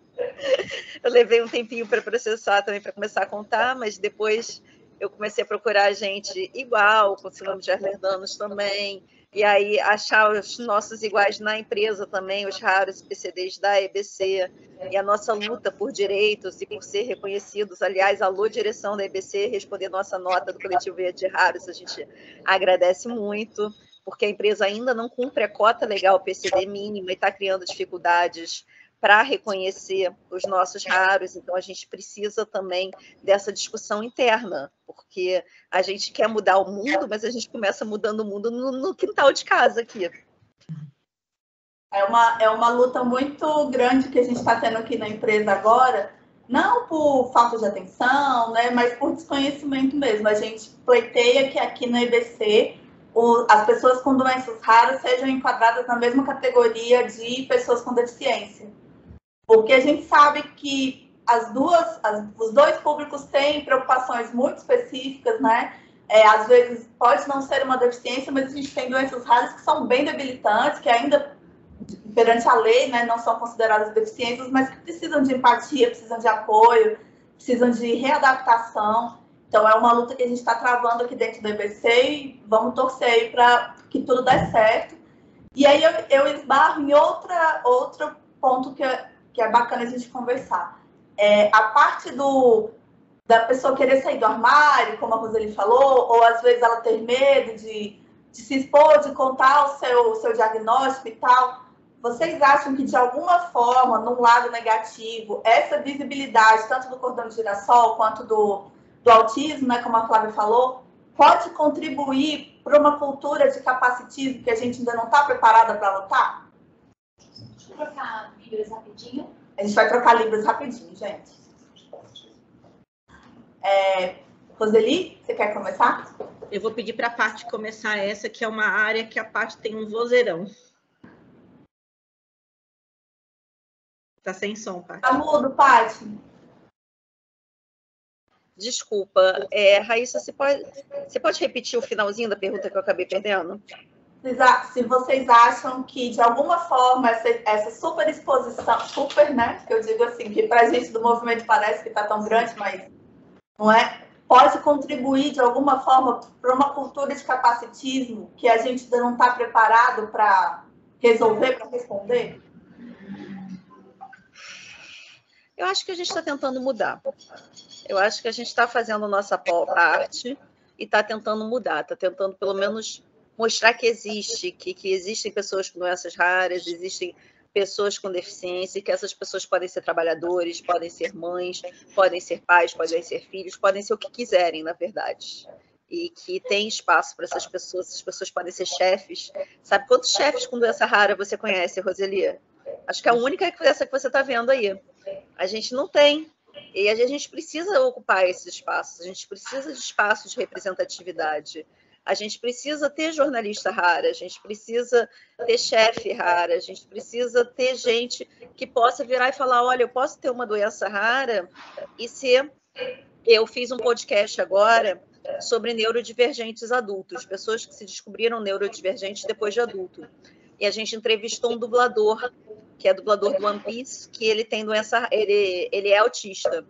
Eu levei um tempinho para processar também, para começar a contar, mas depois eu comecei a procurar gente igual, com síndrome de Ehlers-Danlos também, e aí achar os nossos iguais na empresa também, os raros P C Ds da E B C, e a nossa luta por direitos e por ser reconhecidos. Aliás, alô, direção da E B C, responder nossa nota do coletivo Verde Raros, a gente agradece muito, porque a empresa ainda não cumpre a cota legal P C D mínima e está criando dificuldades para reconhecer os nossos raros. Então, a gente precisa também dessa discussão interna, porque a gente quer mudar o mundo, mas a gente começa mudando o mundo no, no quintal de casa aqui. É uma, é uma luta muito grande que a gente está tendo aqui na empresa agora, não por falta de atenção, né, mas por desconhecimento mesmo. A gente pleiteia que aqui na E B C... as pessoas com doenças raras sejam enquadradas na mesma categoria de pessoas com deficiência. Porque a gente sabe que as duas, as, os dois públicos têm preocupações muito específicas, né? É, às vezes pode não ser uma deficiência, mas a gente tem doenças raras que são bem debilitantes, que ainda, perante a lei, né, não são consideradas deficiências, mas que precisam de empatia, precisam de apoio, precisam de readaptação. Então, é uma luta que a gente está travando aqui dentro do E B C e vamos torcer aí para que tudo dê certo. E aí eu, eu esbarro em outra, outro ponto que é, que é bacana a gente conversar. É a parte do, da pessoa querer sair do armário, como a Roseli falou, ou às vezes ela ter medo de, de se expor, de contar o seu, o seu diagnóstico e tal. Vocês acham que, de alguma forma, num lado negativo, essa visibilidade, tanto do cordão de girassol quanto do... do autismo, né, como a Flávia falou, pode contribuir para uma cultura de capacitismo que a gente ainda não está preparada para lutar? Deixa eu trocar libras rapidinho. A gente vai trocar libras rapidinho, gente. É, Roseli, você quer começar? Eu vou pedir para a Paty começar essa, que é uma área que a Paty tem um vozeirão. Tá sem som, Paty. Tá mudo, Paty. Desculpa, é, Raíssa, você pode, você pode repetir o finalzinho da pergunta que eu acabei perdendo? Se vocês acham que, de alguma forma, essa, essa super exposição, super, né, que eu digo assim, que para a gente do movimento parece que está tão grande, mas não é, pode contribuir, de alguma forma, para uma cultura de capacitismo que a gente ainda não está preparado para resolver, para responder? Eu acho que a gente está tentando mudar. Eu acho que a gente está fazendo nossa parte e está tentando mudar, está tentando pelo menos mostrar que existe, que, que existem pessoas com doenças raras, existem pessoas com deficiência, que essas pessoas podem ser trabalhadores, podem ser mães, podem ser pais, podem ser filhos, podem ser o que quiserem, na verdade. E que tem espaço para essas pessoas, essas pessoas podem ser chefes. Sabe quantos chefes com doença rara você conhece, Roseli? Acho que é a única que essa que você está vendo aí. A gente não tem, e a gente precisa ocupar esses espaços, a gente precisa de espaços de representatividade, a gente precisa ter jornalista rara, a gente precisa ter chefe rara, a gente precisa ter gente que possa virar e falar, olha, eu posso ter uma doença rara e ser... Eu fiz um podcast agora sobre neurodivergentes adultos, pessoas que se descobriram neurodivergentes depois de adulto. E a gente entrevistou um dublador, que é dublador do One Piece, que ele tem doença, ele, ele é autista.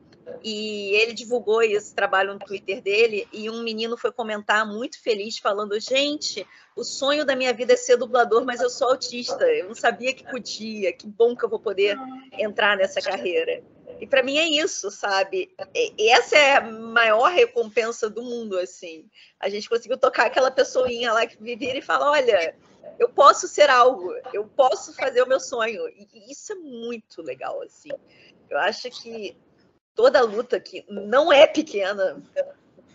E ele divulgou esse trabalho no Twitter dele, e um menino foi comentar muito feliz, falando, gente, o sonho da minha vida é ser dublador, mas eu sou autista, eu não sabia que podia, que bom que eu vou poder entrar nessa carreira. E para mim é isso, sabe? E essa é a maior recompensa do mundo, assim. A gente conseguiu tocar aquela pessoinha lá que vira e fala, olha... eu posso ser algo, eu posso fazer o meu sonho. E isso é muito legal, assim. Eu acho que toda luta que não é pequena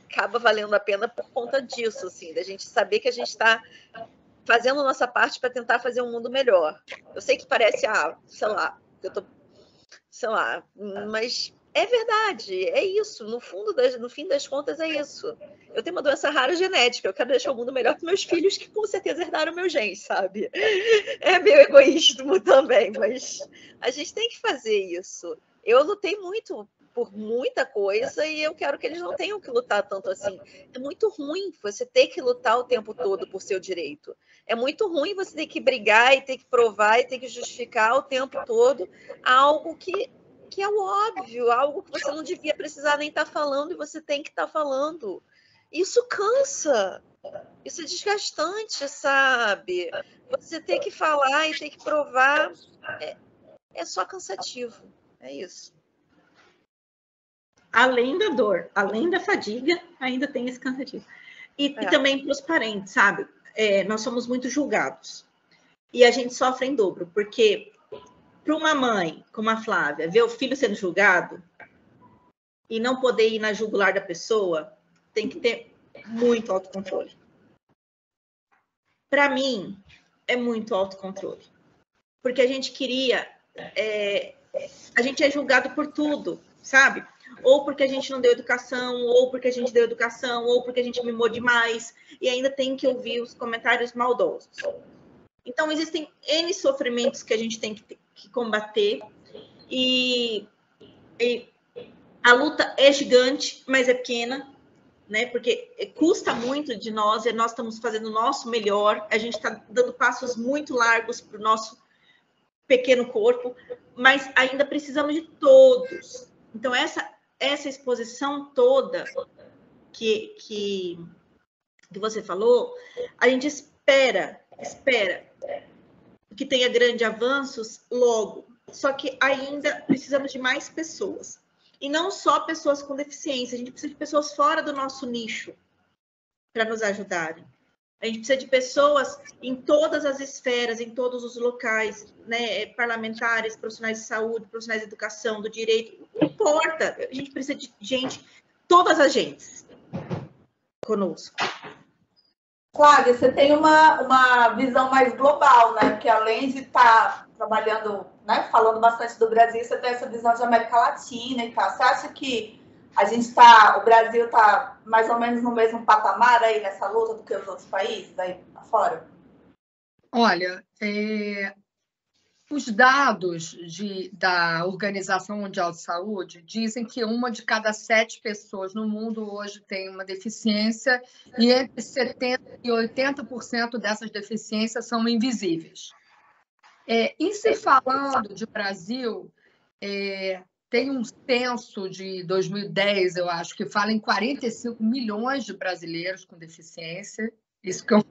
acaba valendo a pena por conta disso, assim, da gente saber que a gente está fazendo a nossa parte para tentar fazer um mundo melhor. Eu sei que parece, ah, sei lá, eu tô, sei lá, mas É verdade, é isso. No fundo, das, no fim das contas, é isso. Eu tenho uma doença rara genética, eu quero deixar o mundo melhor para meus filhos, que com certeza herdaram meu gene, sabe? É meio egoísmo também, mas a gente tem que fazer isso. Eu lutei muito por muita coisa e eu quero que eles não tenham que lutar tanto assim. É muito ruim você ter que lutar o tempo todo por seu direito. É muito ruim você ter que brigar e ter que provar e ter que justificar o tempo todo algo que... que é o óbvio, algo que você não devia precisar nem estar falando e você tem que estar falando. Isso cansa, isso é desgastante, sabe? Você ter que falar e ter que provar é, é só cansativo, é isso. Além da dor, além da fadiga, ainda tem esse cansativo. E, é. e também para os parentes, sabe? É, nós somos muito julgados e a gente sofre em dobro, porque... Para uma mãe, como a Flávia, ver o filho sendo julgado e não poder ir na jugular da pessoa, tem que ter muito autocontrole. Para mim, é muito autocontrole. Porque a gente queria... É, a gente é julgado por tudo, sabe? Ou porque a gente não deu educação, ou porque a gente deu educação, ou porque a gente mimou demais, e ainda tem que ouvir os comentários maldosos. Então, existem N sofrimentos que a gente tem que ter. Que combater, e, e a luta é gigante, mas é pequena, né? Porque custa muito de nós, e nós estamos fazendo o nosso melhor, a gente está dando passos muito largos para o nosso pequeno corpo, mas ainda precisamos de todos. Então, essa, essa exposição toda que, que, que você falou, a gente espera, espera, que tenha grandes avanços logo, só que ainda precisamos de mais pessoas. E não só pessoas com deficiência, a gente precisa de pessoas fora do nosso nicho para nos ajudarem. A gente precisa de pessoas em todas as esferas, em todos os locais, né? Parlamentares, profissionais de saúde, profissionais de educação, do direito, não importa, a gente precisa de gente, todas as gentes conosco. Flávia, você tem uma, uma visão mais global, né? Porque além de estar trabalhando, né, falando bastante do Brasil, você tem essa visão de América Latina e tal. Você acha que a gente está, o Brasil está mais ou menos no mesmo patamar aí nessa luta do que os outros países aí fora? Olha, é, os dados de, da Organização Mundial de Saúde dizem que uma de cada sete pessoas no mundo hoje tem uma deficiência e entre setenta e oitenta por cento dessas deficiências são invisíveis. É, e se falando de Brasil, é, tem um censo de dois mil e dez, eu acho, que fala em quarenta e cinco milhões de brasileiros com deficiência. Isso que eu...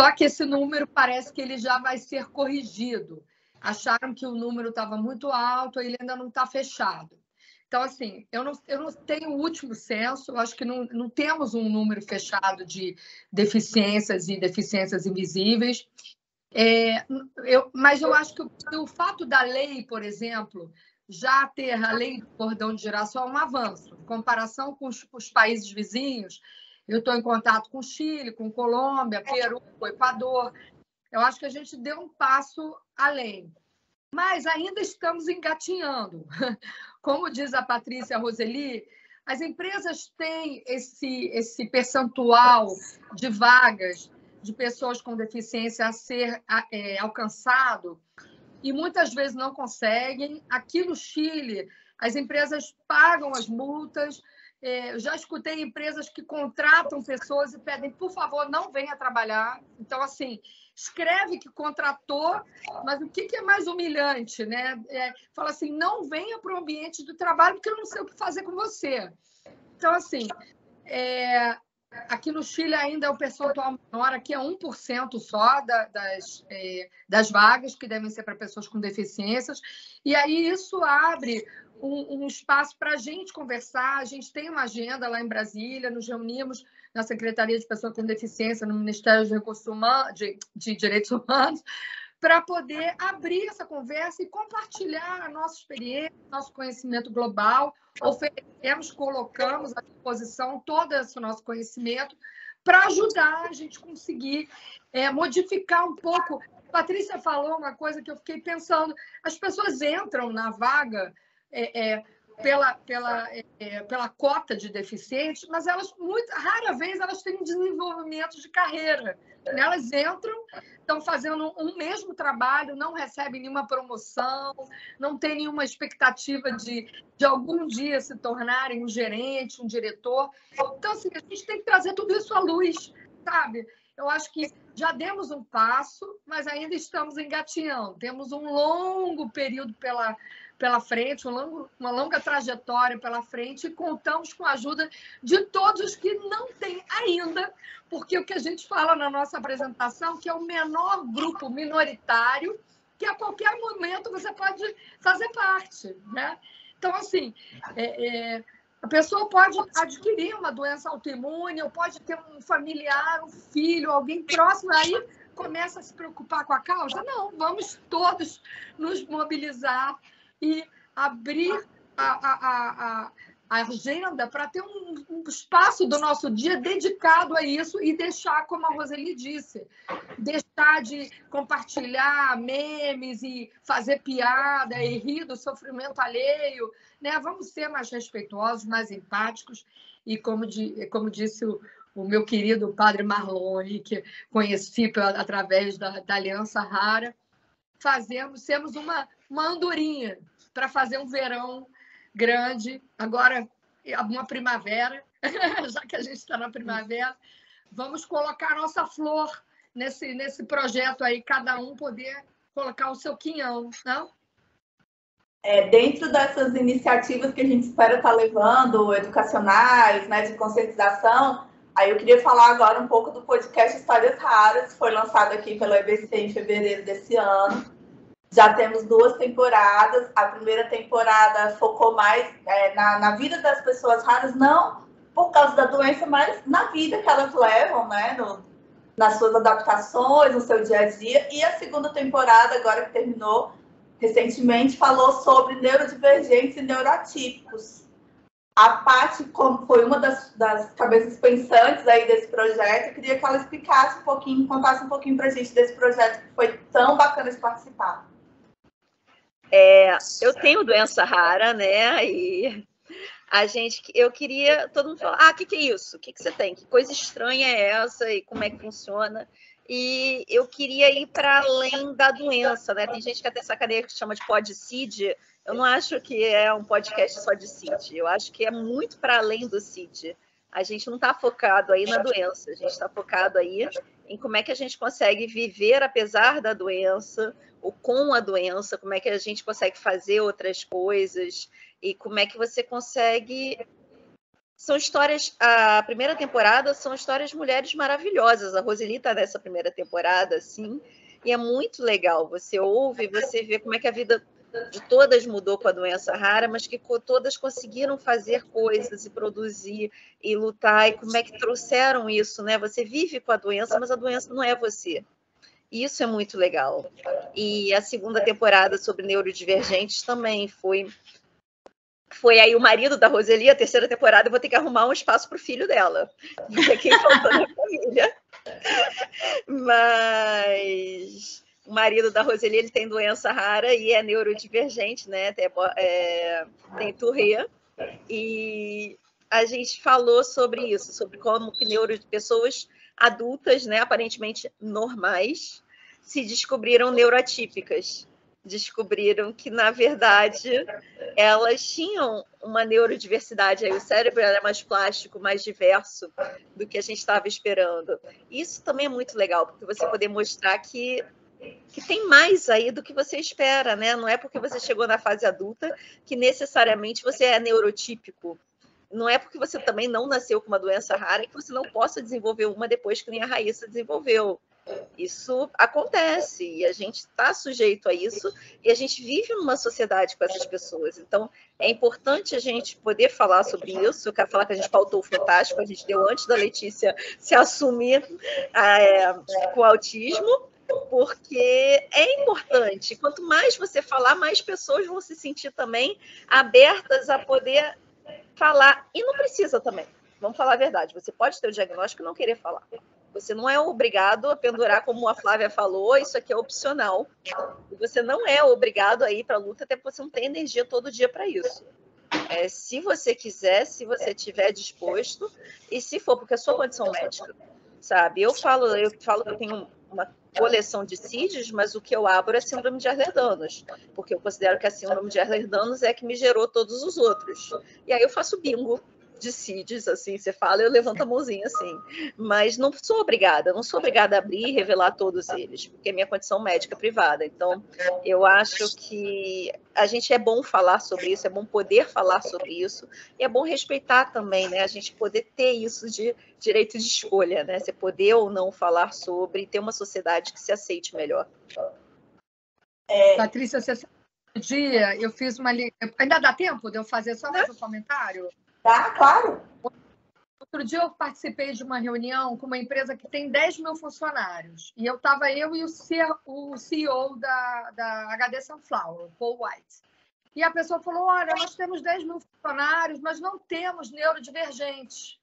Só que esse número parece que ele já vai ser corrigido. Acharam que o número estava muito alto, ele ainda não está fechado. Então, assim, eu não, eu não tenho o último censo, eu acho que não, não temos um número fechado de deficiências e deficiências invisíveis. É, eu, mas eu acho que o, o fato da lei, por exemplo, já ter a lei do cordão de girassol é um avanço. Em comparação com os, os países vizinhos, eu estou em contato com Chile, com Colômbia, Peru, Equador. Eu acho que a gente deu um passo além. Mas ainda estamos engatinhando. Como diz a Patrícia Roseli, as empresas têm esse, esse percentual de vagas de pessoas com deficiência a ser é, alcançado e muitas vezes não conseguem. Aqui no Chile, as empresas pagam as multas. Eu já escutei empresas que contratam pessoas e pedem, por favor, não venha trabalhar. Então, assim, escreve que contratou, mas o que é mais humilhante, né? É, fala assim, não venha para o ambiente do trabalho porque eu não sei o que fazer com você. Então, assim, é, aqui no Chile ainda é um percentual menor, aqui é um por cento só da, das, é, das vagas que devem ser para pessoas com deficiências. E aí isso abre... Um, um espaço para a gente conversar. A gente tem uma agenda lá em Brasília, nos reunimos na Secretaria de Pessoas com Deficiência, no Ministério de, Recursos Humanos, de, de Direitos Humanos, para poder abrir essa conversa e compartilhar a nossa experiência, nosso conhecimento global. Oferecemos, colocamos à disposição todo esse nosso conhecimento para ajudar a gente conseguir é, modificar um pouco. A Patrícia falou uma coisa que eu fiquei pensando. As pessoas entram na vaga É, é, pela, pela, é, pela cota de deficientes, mas elas, muito rara vez, elas têm desenvolvimento de carreira. Elas entram, estão fazendo um mesmo trabalho, não recebem nenhuma promoção, não tem nenhuma expectativa de, de algum dia se tornarem um gerente, um diretor. Então, assim, a gente tem que trazer tudo isso à luz, sabe? Eu acho que já demos um passo, mas ainda estamos engatinhando. Temos um longo período pela, pela frente, um longo, uma longa trajetória pela frente, e contamos com a ajuda de todos os que não têm ainda, porque o que a gente fala na nossa apresentação, que é o menor grupo minoritário, que a qualquer momento você pode fazer parte, né? Então, assim... É, é... A pessoa pode adquirir uma doença autoimune, ou pode ter um familiar, um filho, alguém próximo, aí começa a se preocupar com a causa. Não, vamos todos nos mobilizar e abrir a, a, a, a agenda para ter um, um espaço do nosso dia dedicado a isso e deixar, como a Rosely disse, deixar de compartilhar memes e fazer piada e rir do sofrimento alheio. Né? Vamos ser mais respeitosos, mais empáticos e, como, de, como disse o, o meu querido padre Marlon, que conheci através da, da Aliança Rara, fazemos, temos uma, uma andorinha para fazer um verão grande, agora uma primavera, já que a gente está na primavera, vamos colocar a nossa flor nesse, nesse projeto aí, cada um poder colocar o seu quinhão, não? É, dentro dessas iniciativas que a gente espera estar levando, educacionais, né, de conscientização, aí eu queria falar agora um pouco do podcast Histórias Raras, que foi lançado aqui pelo E B C em fevereiro desse ano. Já temos duas temporadas. A primeira temporada focou mais é, na, na vida das pessoas raras, não por causa da doença, mas na vida que elas levam, né, no, nas suas adaptações, no seu dia a dia. E a segunda temporada, agora que terminou, recentemente, falou sobre neurodivergentes e neuroatípicos. A Paty, como foi uma das, das cabeças pensantes aí desse projeto, eu queria que ela explicasse um pouquinho, contasse um pouquinho para a gente desse projeto, que foi tão bacana de participar. É, eu tenho doença rara, né? E a gente, eu queria, todo mundo fala, ah, o que, que é isso? O que, que você tem? Que coisa estranha é essa e como é que funciona? E eu queria ir para além da doença, né? Tem gente que até essa cadeia que chama de pod-C I D. Eu não acho que é um podcast só de C I D. Eu acho que é muito para além do C I D. A gente não está focado aí na doença. A gente está focado aí em como é que a gente consegue viver apesar da doença ou com a doença, como é que a gente consegue fazer outras coisas e como é que você consegue... São histórias, a primeira temporada são histórias de mulheres maravilhosas. A Rosely está nessa primeira temporada, assim, e é muito legal. Você ouve, você vê como é que a vida de todas mudou com a doença rara, mas que todas conseguiram fazer coisas e produzir e lutar, e como é que trouxeram isso, né? Você vive com a doença, mas a doença não é você. Isso é muito legal. E a segunda temporada sobre neurodivergentes também foi... Foi aí o marido da Rosely, a terceira temporada, eu vou ter que arrumar um espaço para o filho dela. É quem faltou na família. Mas o marido da Rosely, ele tem doença rara e é neurodivergente, né? Tem, é, tem Tourette. E a gente falou sobre isso, sobre como que neuro, pessoas adultas, né, aparentemente normais, se descobriram neuroatípicas. Descobriram que, na verdade, elas tinham uma neurodiversidade. Aí o cérebro era mais plástico, mais diverso do que a gente estava esperando. Isso também é muito legal, porque você poder mostrar que, que tem mais aí do que você espera, né? Não é porque você chegou na fase adulta que necessariamente você é neurotípico. Não é porque você também não nasceu com uma doença rara que você não possa desenvolver uma depois que nem a Raíssa desenvolveu. Isso acontece e a gente está sujeito a isso e a gente vive numa sociedade com essas pessoas, então é importante a gente poder falar sobre isso. Eu quero falar que a gente pautou o Fantástico, a gente deu antes da Letícia se assumir é, com autismo, porque é importante, quanto mais você falar, mais pessoas vão se sentir também abertas a poder falar, e não precisa também, vamos falar a verdade, você pode ter o diagnóstico e não querer falar. Você não é obrigado a pendurar, como a Flávia falou, isso aqui é opcional. Você não é obrigado a ir para a luta, até porque você não tem energia todo dia para isso. é, se você quiser, se você estiver disposto, e se for, porque é a sua condição médica, sabe? Eu falo, eu falo que eu tenho uma coleção de C I Ds, mas o que eu abro é a síndrome de Ehlers-Danlos, porque eu considero que a síndrome de Ehlers-Danlos é a que me gerou todos os outros. E aí eu faço bingo de C I Ds, assim, você fala, eu levanto a mãozinha, assim. Mas não sou obrigada, não sou obrigada a abrir e revelar todos eles, porque é minha condição médica privada. Então, eu acho que a gente é bom falar sobre isso, é bom poder falar sobre isso, e é bom respeitar também, né? A gente poder ter isso de direito de escolha, né? Você poder ou não falar sobre, e ter uma sociedade que se aceite melhor. É... Patrícia, você sabe que um dia eu fiz uma... Ainda dá tempo de eu fazer só mais um comentário? Tá, claro. Outro dia eu participei de uma reunião com uma empresa que tem dez mil funcionários. E eu estava eu e o C E O, o C E O da, da H D Sunflower, Paul White. E a pessoa falou, olha, nós temos dez mil funcionários, mas não temos neurodivergentes.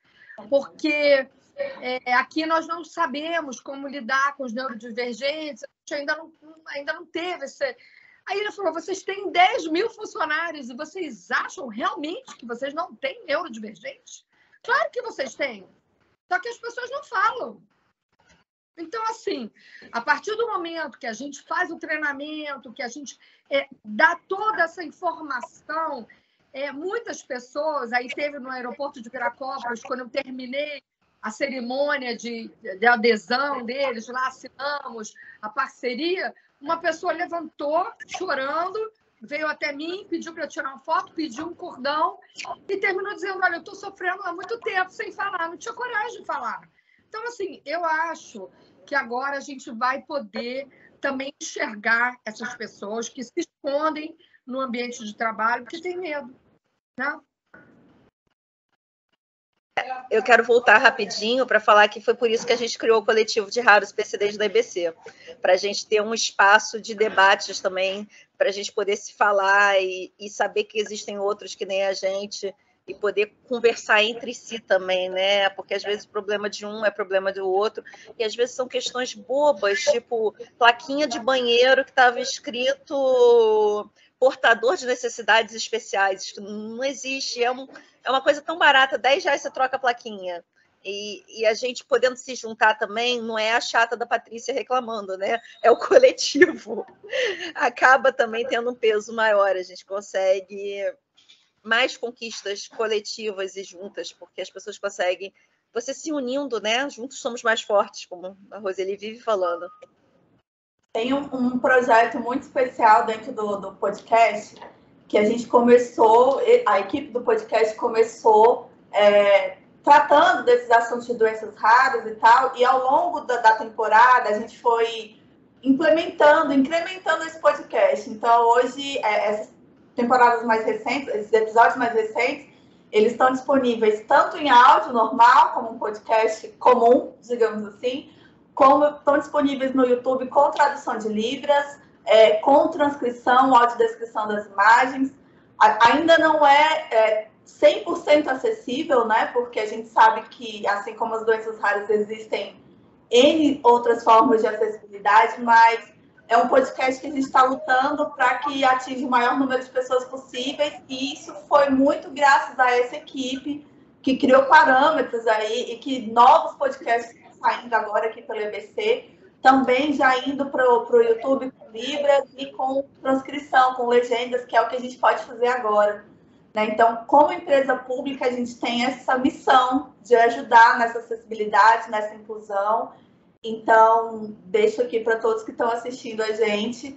Porque é, aqui nós não sabemos como lidar com os neurodivergentes. A gente ainda não, ainda não teve esse... Aí ele falou, vocês têm dez mil funcionários e vocês acham realmente que vocês não têm neurodivergentes? Claro que vocês têm, só que as pessoas não falam. Então, assim, a partir do momento que a gente faz o treinamento, que a gente é, dá toda essa informação, é, muitas pessoas, aí teve no aeroporto de Viracopos, quando eu terminei a cerimônia de, de adesão deles, lá assinamos a parceria, uma pessoa levantou, chorando, veio até mim, pediu para eu tirar uma foto, pediu um cordão e terminou dizendo, olha, eu estou sofrendo há muito tempo sem falar, não tinha coragem de falar. Então, assim, eu acho que agora a gente vai poder também enxergar essas pessoas que se escondem no ambiente de trabalho porque tem medo, né? Eu quero voltar rapidinho para falar que foi por isso que a gente criou o coletivo de raros P C Ds da E B C, para a gente ter um espaço de debates também, para a gente poder se falar e, e saber que existem outros que nem a gente e poder conversar entre si também, né? Porque às vezes o problema de um é problema do outro e às vezes são questões bobas, tipo plaquinha de banheiro que estava escrito... portador de necessidades especiais, não existe, é, um, é uma coisa tão barata, dez reais você troca a plaquinha. E, e a gente podendo se juntar também, não é a chata da Patrícia reclamando, né? É o coletivo. Acaba também tendo um peso maior, a gente consegue mais conquistas coletivas e juntas, porque as pessoas conseguem, você se unindo, né? Juntos somos mais fortes, como a Rosely vive falando. Tem um, um projeto muito especial dentro do, do podcast, que a gente começou, a equipe do podcast começou é, tratando desses assuntos de doenças raras e tal, e ao longo da, da temporada a gente foi implementando, incrementando esse podcast. Então hoje, é, essas temporadas mais recentes, esses episódios mais recentes, eles estão disponíveis tanto em áudio normal, como um podcast comum, digamos assim, como estão disponíveis no YouTube com tradução de libras, é, com transcrição, audiodescrição das imagens. A, ainda não é, é cem por cento acessível, né? Porque a gente sabe que, assim como as doenças raras, existem N outras formas de acessibilidade, mas é um podcast que a gente está lutando para que atinja o maior número de pessoas possíveis, e isso foi muito graças a essa equipe que criou parâmetros aí e que novos podcasts saindo agora aqui pelo E B C, também já indo para o YouTube com libras e com transcrição, com legendas, que é o que a gente pode fazer agora, né? Então, como empresa pública, a gente tem essa missão de ajudar nessa acessibilidade, nessa inclusão. Então, deixo aqui para todos que estão assistindo a gente.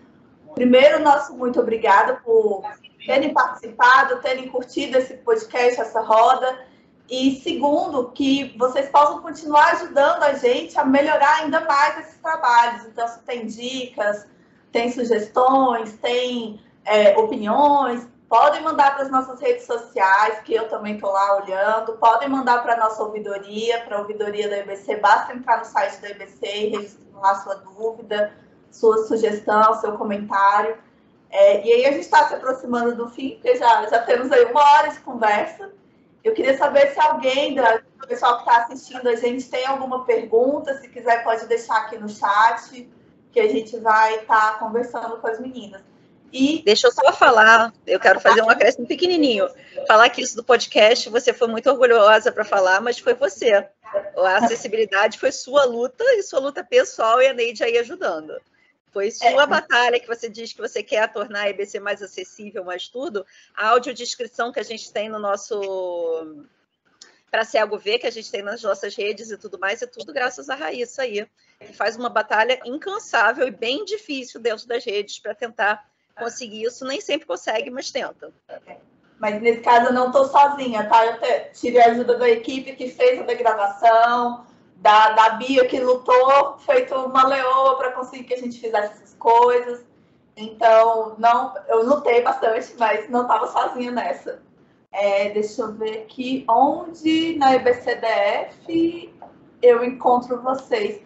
Primeiro, nosso muito obrigado por terem participado, terem curtido esse podcast, essa roda. E segundo, que vocês possam continuar ajudando a gente a melhorar ainda mais esses trabalhos. Então, se tem dicas, tem sugestões, tem é, opiniões, podem mandar para as nossas redes sociais, que eu também estou lá olhando. Podem mandar para a nossa ouvidoria, para a ouvidoria da E B C. Basta entrar no site da E B C e registrar sua dúvida, sua sugestão, seu comentário. É, e aí a gente está se aproximando do fim, porque já, já temos aí uma hora de conversa. Eu queria saber se alguém, do pessoal que está assistindo a gente, tem alguma pergunta. Se quiser, pode deixar aqui no chat, que a gente vai estar tá conversando com as meninas. E deixa eu só falar, eu quero fazer um acréscimo pequenininho. Falar que isso do podcast, você foi muito orgulhosa para falar, mas foi você. A acessibilidade foi sua luta e sua luta pessoal e a Neide aí ajudando. Foi sua é. batalha que você diz que você quer tornar a E B C mais acessível, mais tudo. A audiodescrição que a gente tem no nosso... para cego ver, que a gente tem nas nossas redes e tudo mais, é tudo graças a Raíssa aí, que faz uma batalha incansável e bem difícil dentro das redes para tentar conseguir isso. Nem sempre consegue, mas tenta. Mas nesse caso eu não estou sozinha, tá? Eu tive a ajuda da equipe que fez a gravação, da, da Bia que lutou, feito uma leoa para conseguir que a gente fizesse essas coisas. Então, não, eu lutei bastante, mas não estava sozinha nessa. É, deixa eu ver aqui, onde na E B C D F eu encontro vocês?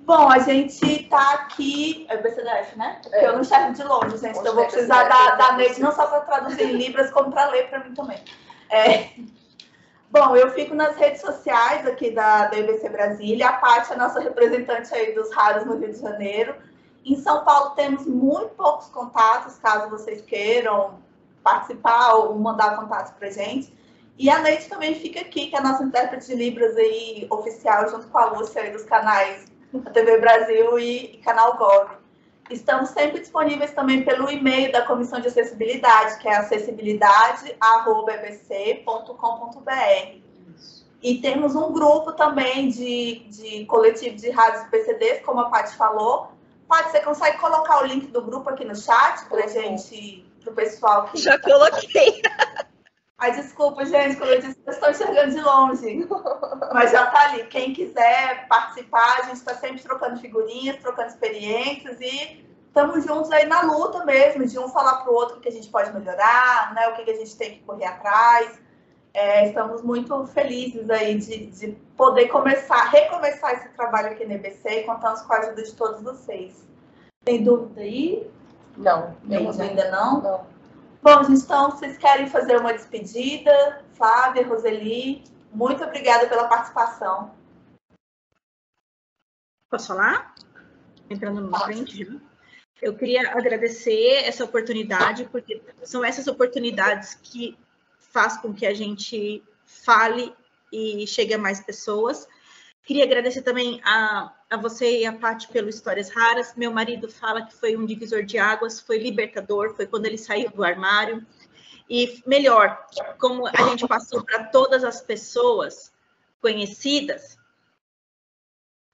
Bom, a gente tá aqui... E B C D F, né? Porque é. eu não enxergo de longe, gente. Então eu vou precisar da, da Neide, não só para traduzir em libras, como para ler para mim também. É. Bom, eu fico nas redes sociais aqui da, da E B C Brasília. A Paty é nossa representante aí dos raros no Rio de Janeiro. Em São Paulo temos muito poucos contatos, caso vocês queiram participar ou mandar contato pra gente. E a Neide também fica aqui, que é a nossa intérprete de libras aí, oficial, junto com a Lúcia aí dos canais da T V Brasil e, e Canal Globo. Estamos sempre disponíveis também pelo e-mail da Comissão de Acessibilidade, que é acessibilidade arroba e b c ponto com ponto b r. E temos um grupo também de, de coletivo de rádios P C Ds, como a Paty falou. Paty, você consegue colocar o link do grupo aqui no chat pra uhum. gente... pro pessoal que... Já coloquei. Ai, desculpa, gente, como eu disse, eu estou enxergando de longe. Mas já tá ali. Quem quiser participar, a gente está sempre trocando figurinhas, trocando experiências e estamos juntos aí na luta mesmo, de um falar pro outro o que a gente pode melhorar, né? O que a gente tem que correr atrás. É, estamos muito felizes aí de, de poder começar, recomeçar esse trabalho aqui no E B C e contamos com a ajuda de todos vocês. Tem dúvida aí? Não, Neide, ainda não? Não. Bom, gente, então, vocês querem fazer uma despedida? Flávia, Roseli, muito obrigada pela participação. Posso falar? Entrando na frente, já. Eu queria agradecer essa oportunidade, porque são essas oportunidades que faz com que a gente fale e chegue a mais pessoas. Queria agradecer também a, a você e a Paty pelo Histórias Raras. Meu marido fala que foi um divisor de águas, foi libertador, foi quando ele saiu do armário. E melhor, como a gente passou para todas as pessoas conhecidas,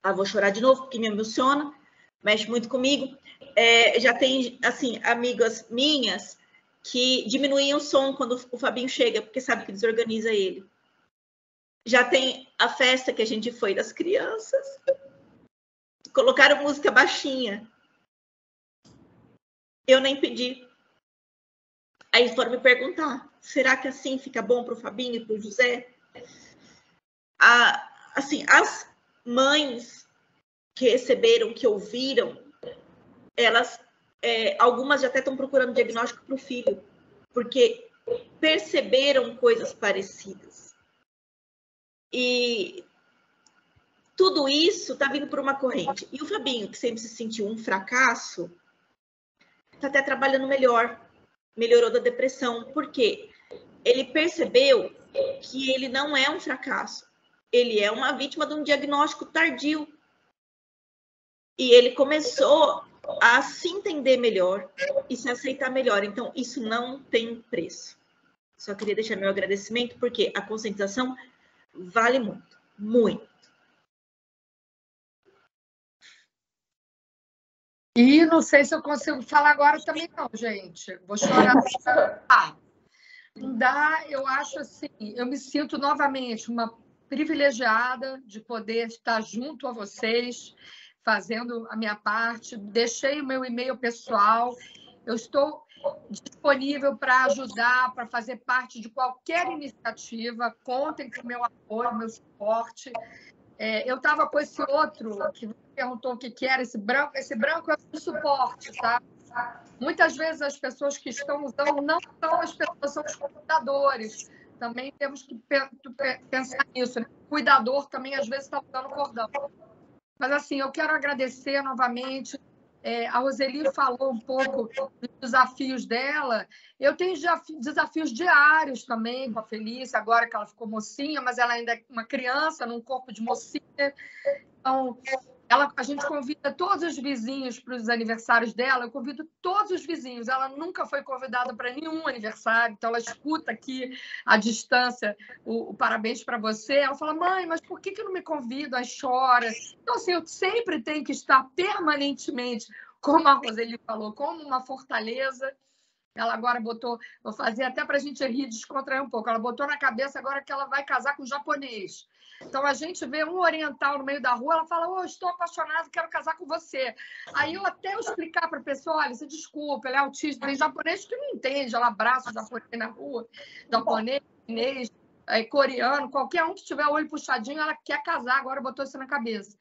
ah, vou chorar de novo porque me emociona, mexe muito comigo, é, já tem, assim, amigas minhas que diminuíam o som quando o Fabinho chega, porque sabe que desorganiza ele. Já tem a festa que a gente foi das crianças. Colocaram música baixinha. Eu nem pedi. Aí foram me perguntar, será que assim fica bom para o Fabinho e para o José? Ah, assim, as mães que receberam, que ouviram, elas, é, algumas já até estão procurando diagnóstico para o filho, porque perceberam coisas parecidas. E tudo isso está vindo por uma corrente. E o Fabinho, que sempre se sentiu um fracasso, está até trabalhando melhor. Melhorou da depressão. Por quê? Ele percebeu que ele não é um fracasso. Ele é uma vítima de um diagnóstico tardio. E ele começou a se entender melhor e se aceitar melhor. Então, isso não tem preço. Só queria deixar meu agradecimento, porque a conscientização... vale muito, muito. E não sei se eu consigo falar agora também não, gente. Vou chorar. Ah, dá, eu acho assim, eu me sinto novamente uma privilegiada de poder estar junto a vocês, fazendo a minha parte. Deixei o meu e-mail pessoal. Eu estou disponível para ajudar, para fazer parte de qualquer iniciativa. Contem com o meu apoio, meu suporte. É, eu estava com esse outro que perguntou o que, que era esse branco. Esse branco é o suporte, tá? Muitas vezes as pessoas que estão usando não são as pessoas, são os cuidadores. Também temos que pensar nisso, né? O cuidador também às vezes está usando o cordão. Mas assim, eu quero agradecer novamente. É, a Roseli falou um pouco dos desafios dela. Eu tenho desafios diários também com a Felícia, agora que ela ficou mocinha, mas ela ainda é uma criança num corpo de mocinha. Então, ela, a gente convida todos os vizinhos para os aniversários dela, eu convido todos os vizinhos. Ela nunca foi convidada para nenhum aniversário, então ela escuta aqui à distância o, o parabéns para você. Ela fala, mãe, mas por que, que não me convido? Aí chora. Então, assim, eu sempre tenho que estar permanentemente, como a Roseli falou, como uma fortaleza. Ela agora botou, vou fazer até para a gente rir e descontrair um pouco, ela botou na cabeça agora que ela vai casar com um japonês. Então, a gente vê um oriental no meio da rua, ela fala, oh, estou apaixonada, quero casar com você. Aí eu até eu explicar para a pessoa, olha, você desculpa, ela é autista, tem japonês que não entende, ela abraça o japonês na rua, japonês, chinês, coreano, qualquer um que tiver o olho puxadinho, ela quer casar, agora botou isso na cabeça.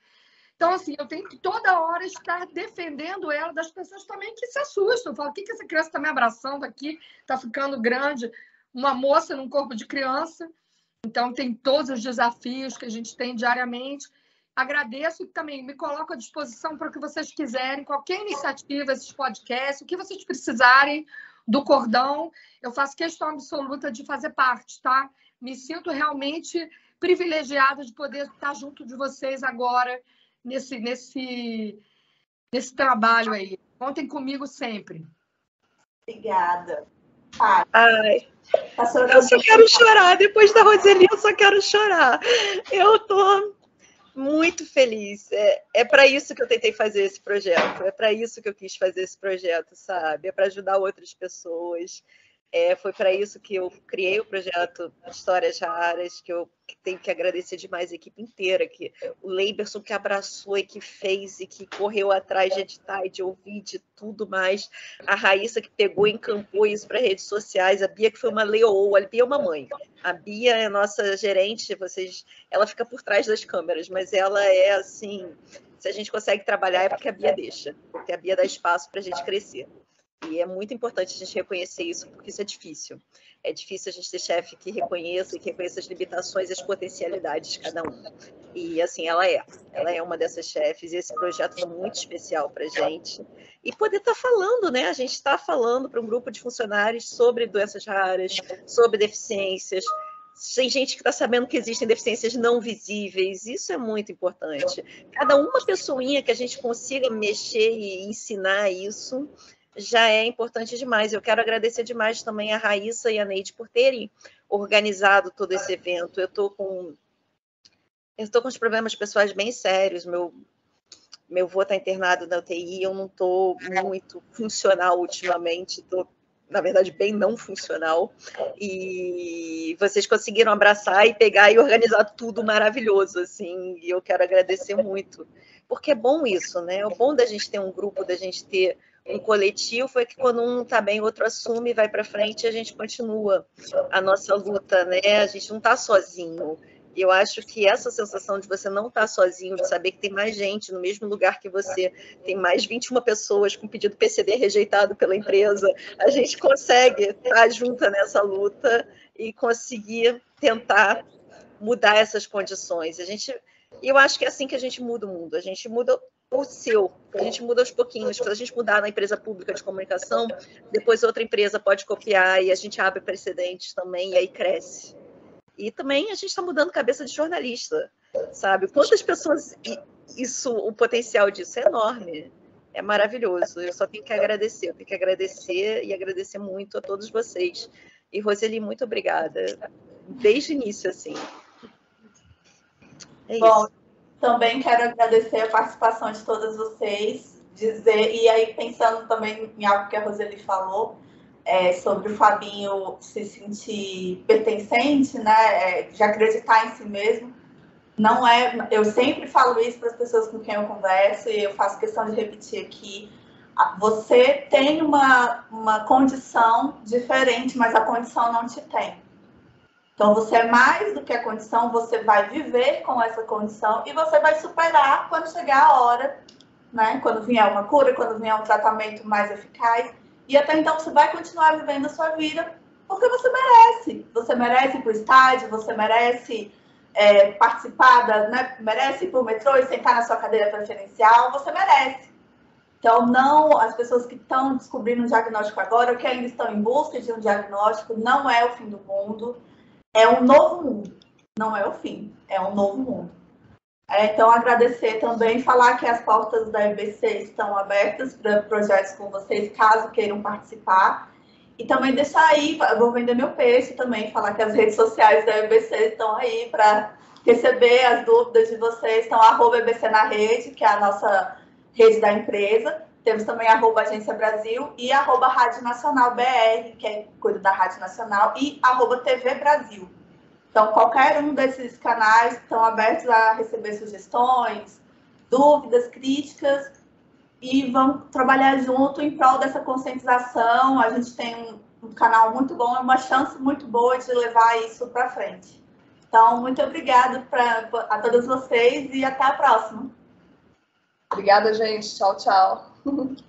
Então, assim, eu tenho que toda hora estar defendendo ela das pessoas também que se assustam. Falam, o que, que essa criança está me abraçando aqui? Está ficando grande. Uma moça num corpo de criança. Então, tem todos os desafios que a gente tem diariamente. Agradeço e também me coloco à disposição para o que vocês quiserem. Qualquer iniciativa, esses podcasts, o que vocês precisarem do cordão, eu faço questão absoluta de fazer parte, tá? Me sinto realmente privilegiada de poder estar junto de vocês agora, Nesse, nesse, nesse trabalho aí. Contem comigo sempre. Obrigada. Ai, Ai. Eu só quero chorar. Depois da Roseli, eu só quero chorar. Eu tô muito feliz. É, é para isso que eu tentei fazer esse projeto. É para isso que eu quis fazer esse projeto, sabe? É para ajudar outras pessoas. É, foi para isso que eu criei o projeto Histórias Raras, que eu tenho que agradecer demais a equipe inteira, que o Leiberson que abraçou e que fez e que correu atrás de editar e de ouvir, de tudo mais. A Raíssa que pegou e encampou isso para redes sociais. A Bia que foi uma leoa. A Bia é uma mãe. A Bia é nossa gerente. Vocês, ela fica por trás das câmeras, mas ela é assim... Se a gente consegue trabalhar é porque a Bia deixa, porque a Bia dá espaço para a gente crescer. E é muito importante a gente reconhecer isso, porque isso é difícil. É difícil a gente ter chefe que reconheça e que reconheça as limitações e as potencialidades de cada um. E, assim, ela é. Ela é uma dessas chefes. E esse projeto é muito especial para a gente. E poder estar tá falando, né? A gente está falando para um grupo de funcionários sobre doenças raras, sobre deficiências. Tem gente que está sabendo que existem deficiências não visíveis, isso é muito importante. Cada uma pessoinha que a gente consiga mexer e ensinar isso já é importante demais. Eu quero agradecer demais também a Raíssa e a Neide por terem organizado todo esse evento. Eu estou com eu estou com os problemas pessoais bem sérios. Meu meu avô está internado na U T I, eu não estou muito funcional ultimamente. Estou, na verdade, bem não funcional. E vocês conseguiram abraçar e pegar e organizar tudo maravilhoso, assim. E eu quero agradecer muito, porque é bom isso, né? O bom da gente ter um grupo, da gente ter um coletivo é que quando um está bem, o outro assume, vai para frente e a gente continua a nossa luta, né? A gente não está sozinho. E eu acho que essa sensação de você não estar sozinho, de saber que tem mais gente no mesmo lugar que você, tem mais vinte e uma pessoas com pedido P C D rejeitado pela empresa, a gente consegue estar junta nessa luta e conseguir tentar mudar essas condições. A gente, eu acho que é assim que a gente muda o mundo, a gente muda o seu, a gente muda aos pouquinhos. Se a gente mudar na empresa pública de comunicação, depois outra empresa pode copiar e a gente abre precedentes também e aí cresce. E também a gente está mudando cabeça de jornalista, sabe? Quantas pessoas... isso, o potencial disso é enorme, é maravilhoso. Eu só tenho que agradecer, eu tenho que agradecer e agradecer muito a todos vocês. E, Roseli, muito obrigada, desde o início, assim. É isso. Bom, também quero agradecer a participação de todas vocês, dizer, e aí pensando também em algo que a Roseli falou, é, sobre o Fabinho se sentir pertencente, né, é, de acreditar em si mesmo, não é, eu sempre falo isso para as pessoas com quem eu converso e eu faço questão de repetir aqui, você tem uma, uma condição diferente, mas a condição não te tem. Então, você é mais do que a condição, você vai viver com essa condição e você vai superar quando chegar a hora, né? Quando vier uma cura, quando vier um tratamento mais eficaz. E até então, você vai continuar vivendo a sua vida porque você merece. Você merece ir para o estádio, você merece é, participar, da, né? Merece ir para o metrô e sentar na sua cadeira preferencial, você merece. Então, não, as pessoas que estão descobrindo um diagnóstico agora, ou que ainda estão em busca de um diagnóstico, não é o fim do mundo, é um novo mundo. Não é o fim, é um novo mundo. É, então, agradecer também, falar que as portas da E B C estão abertas para projetos com vocês, caso queiram participar. E também deixar aí, vou vender meu peixe também, falar que as redes sociais da E B C estão aí para receber as dúvidas de vocês. Então, arroba E B C na rede, que é a nossa rede da empresa. Temos também arroba Agência Brasil e arroba Rádio Nacional B R, que é cuida da Rádio Nacional, e arroba T V Brasil. Então, qualquer um desses canais estão abertos a receber sugestões, dúvidas, críticas. E vamos trabalhar junto em prol dessa conscientização. A gente tem um, um canal muito bom, uma chance muito boa de levar isso para frente. Então, muito obrigada pra, a todos vocês e até a próxima. Obrigada, gente. Tchau, tchau.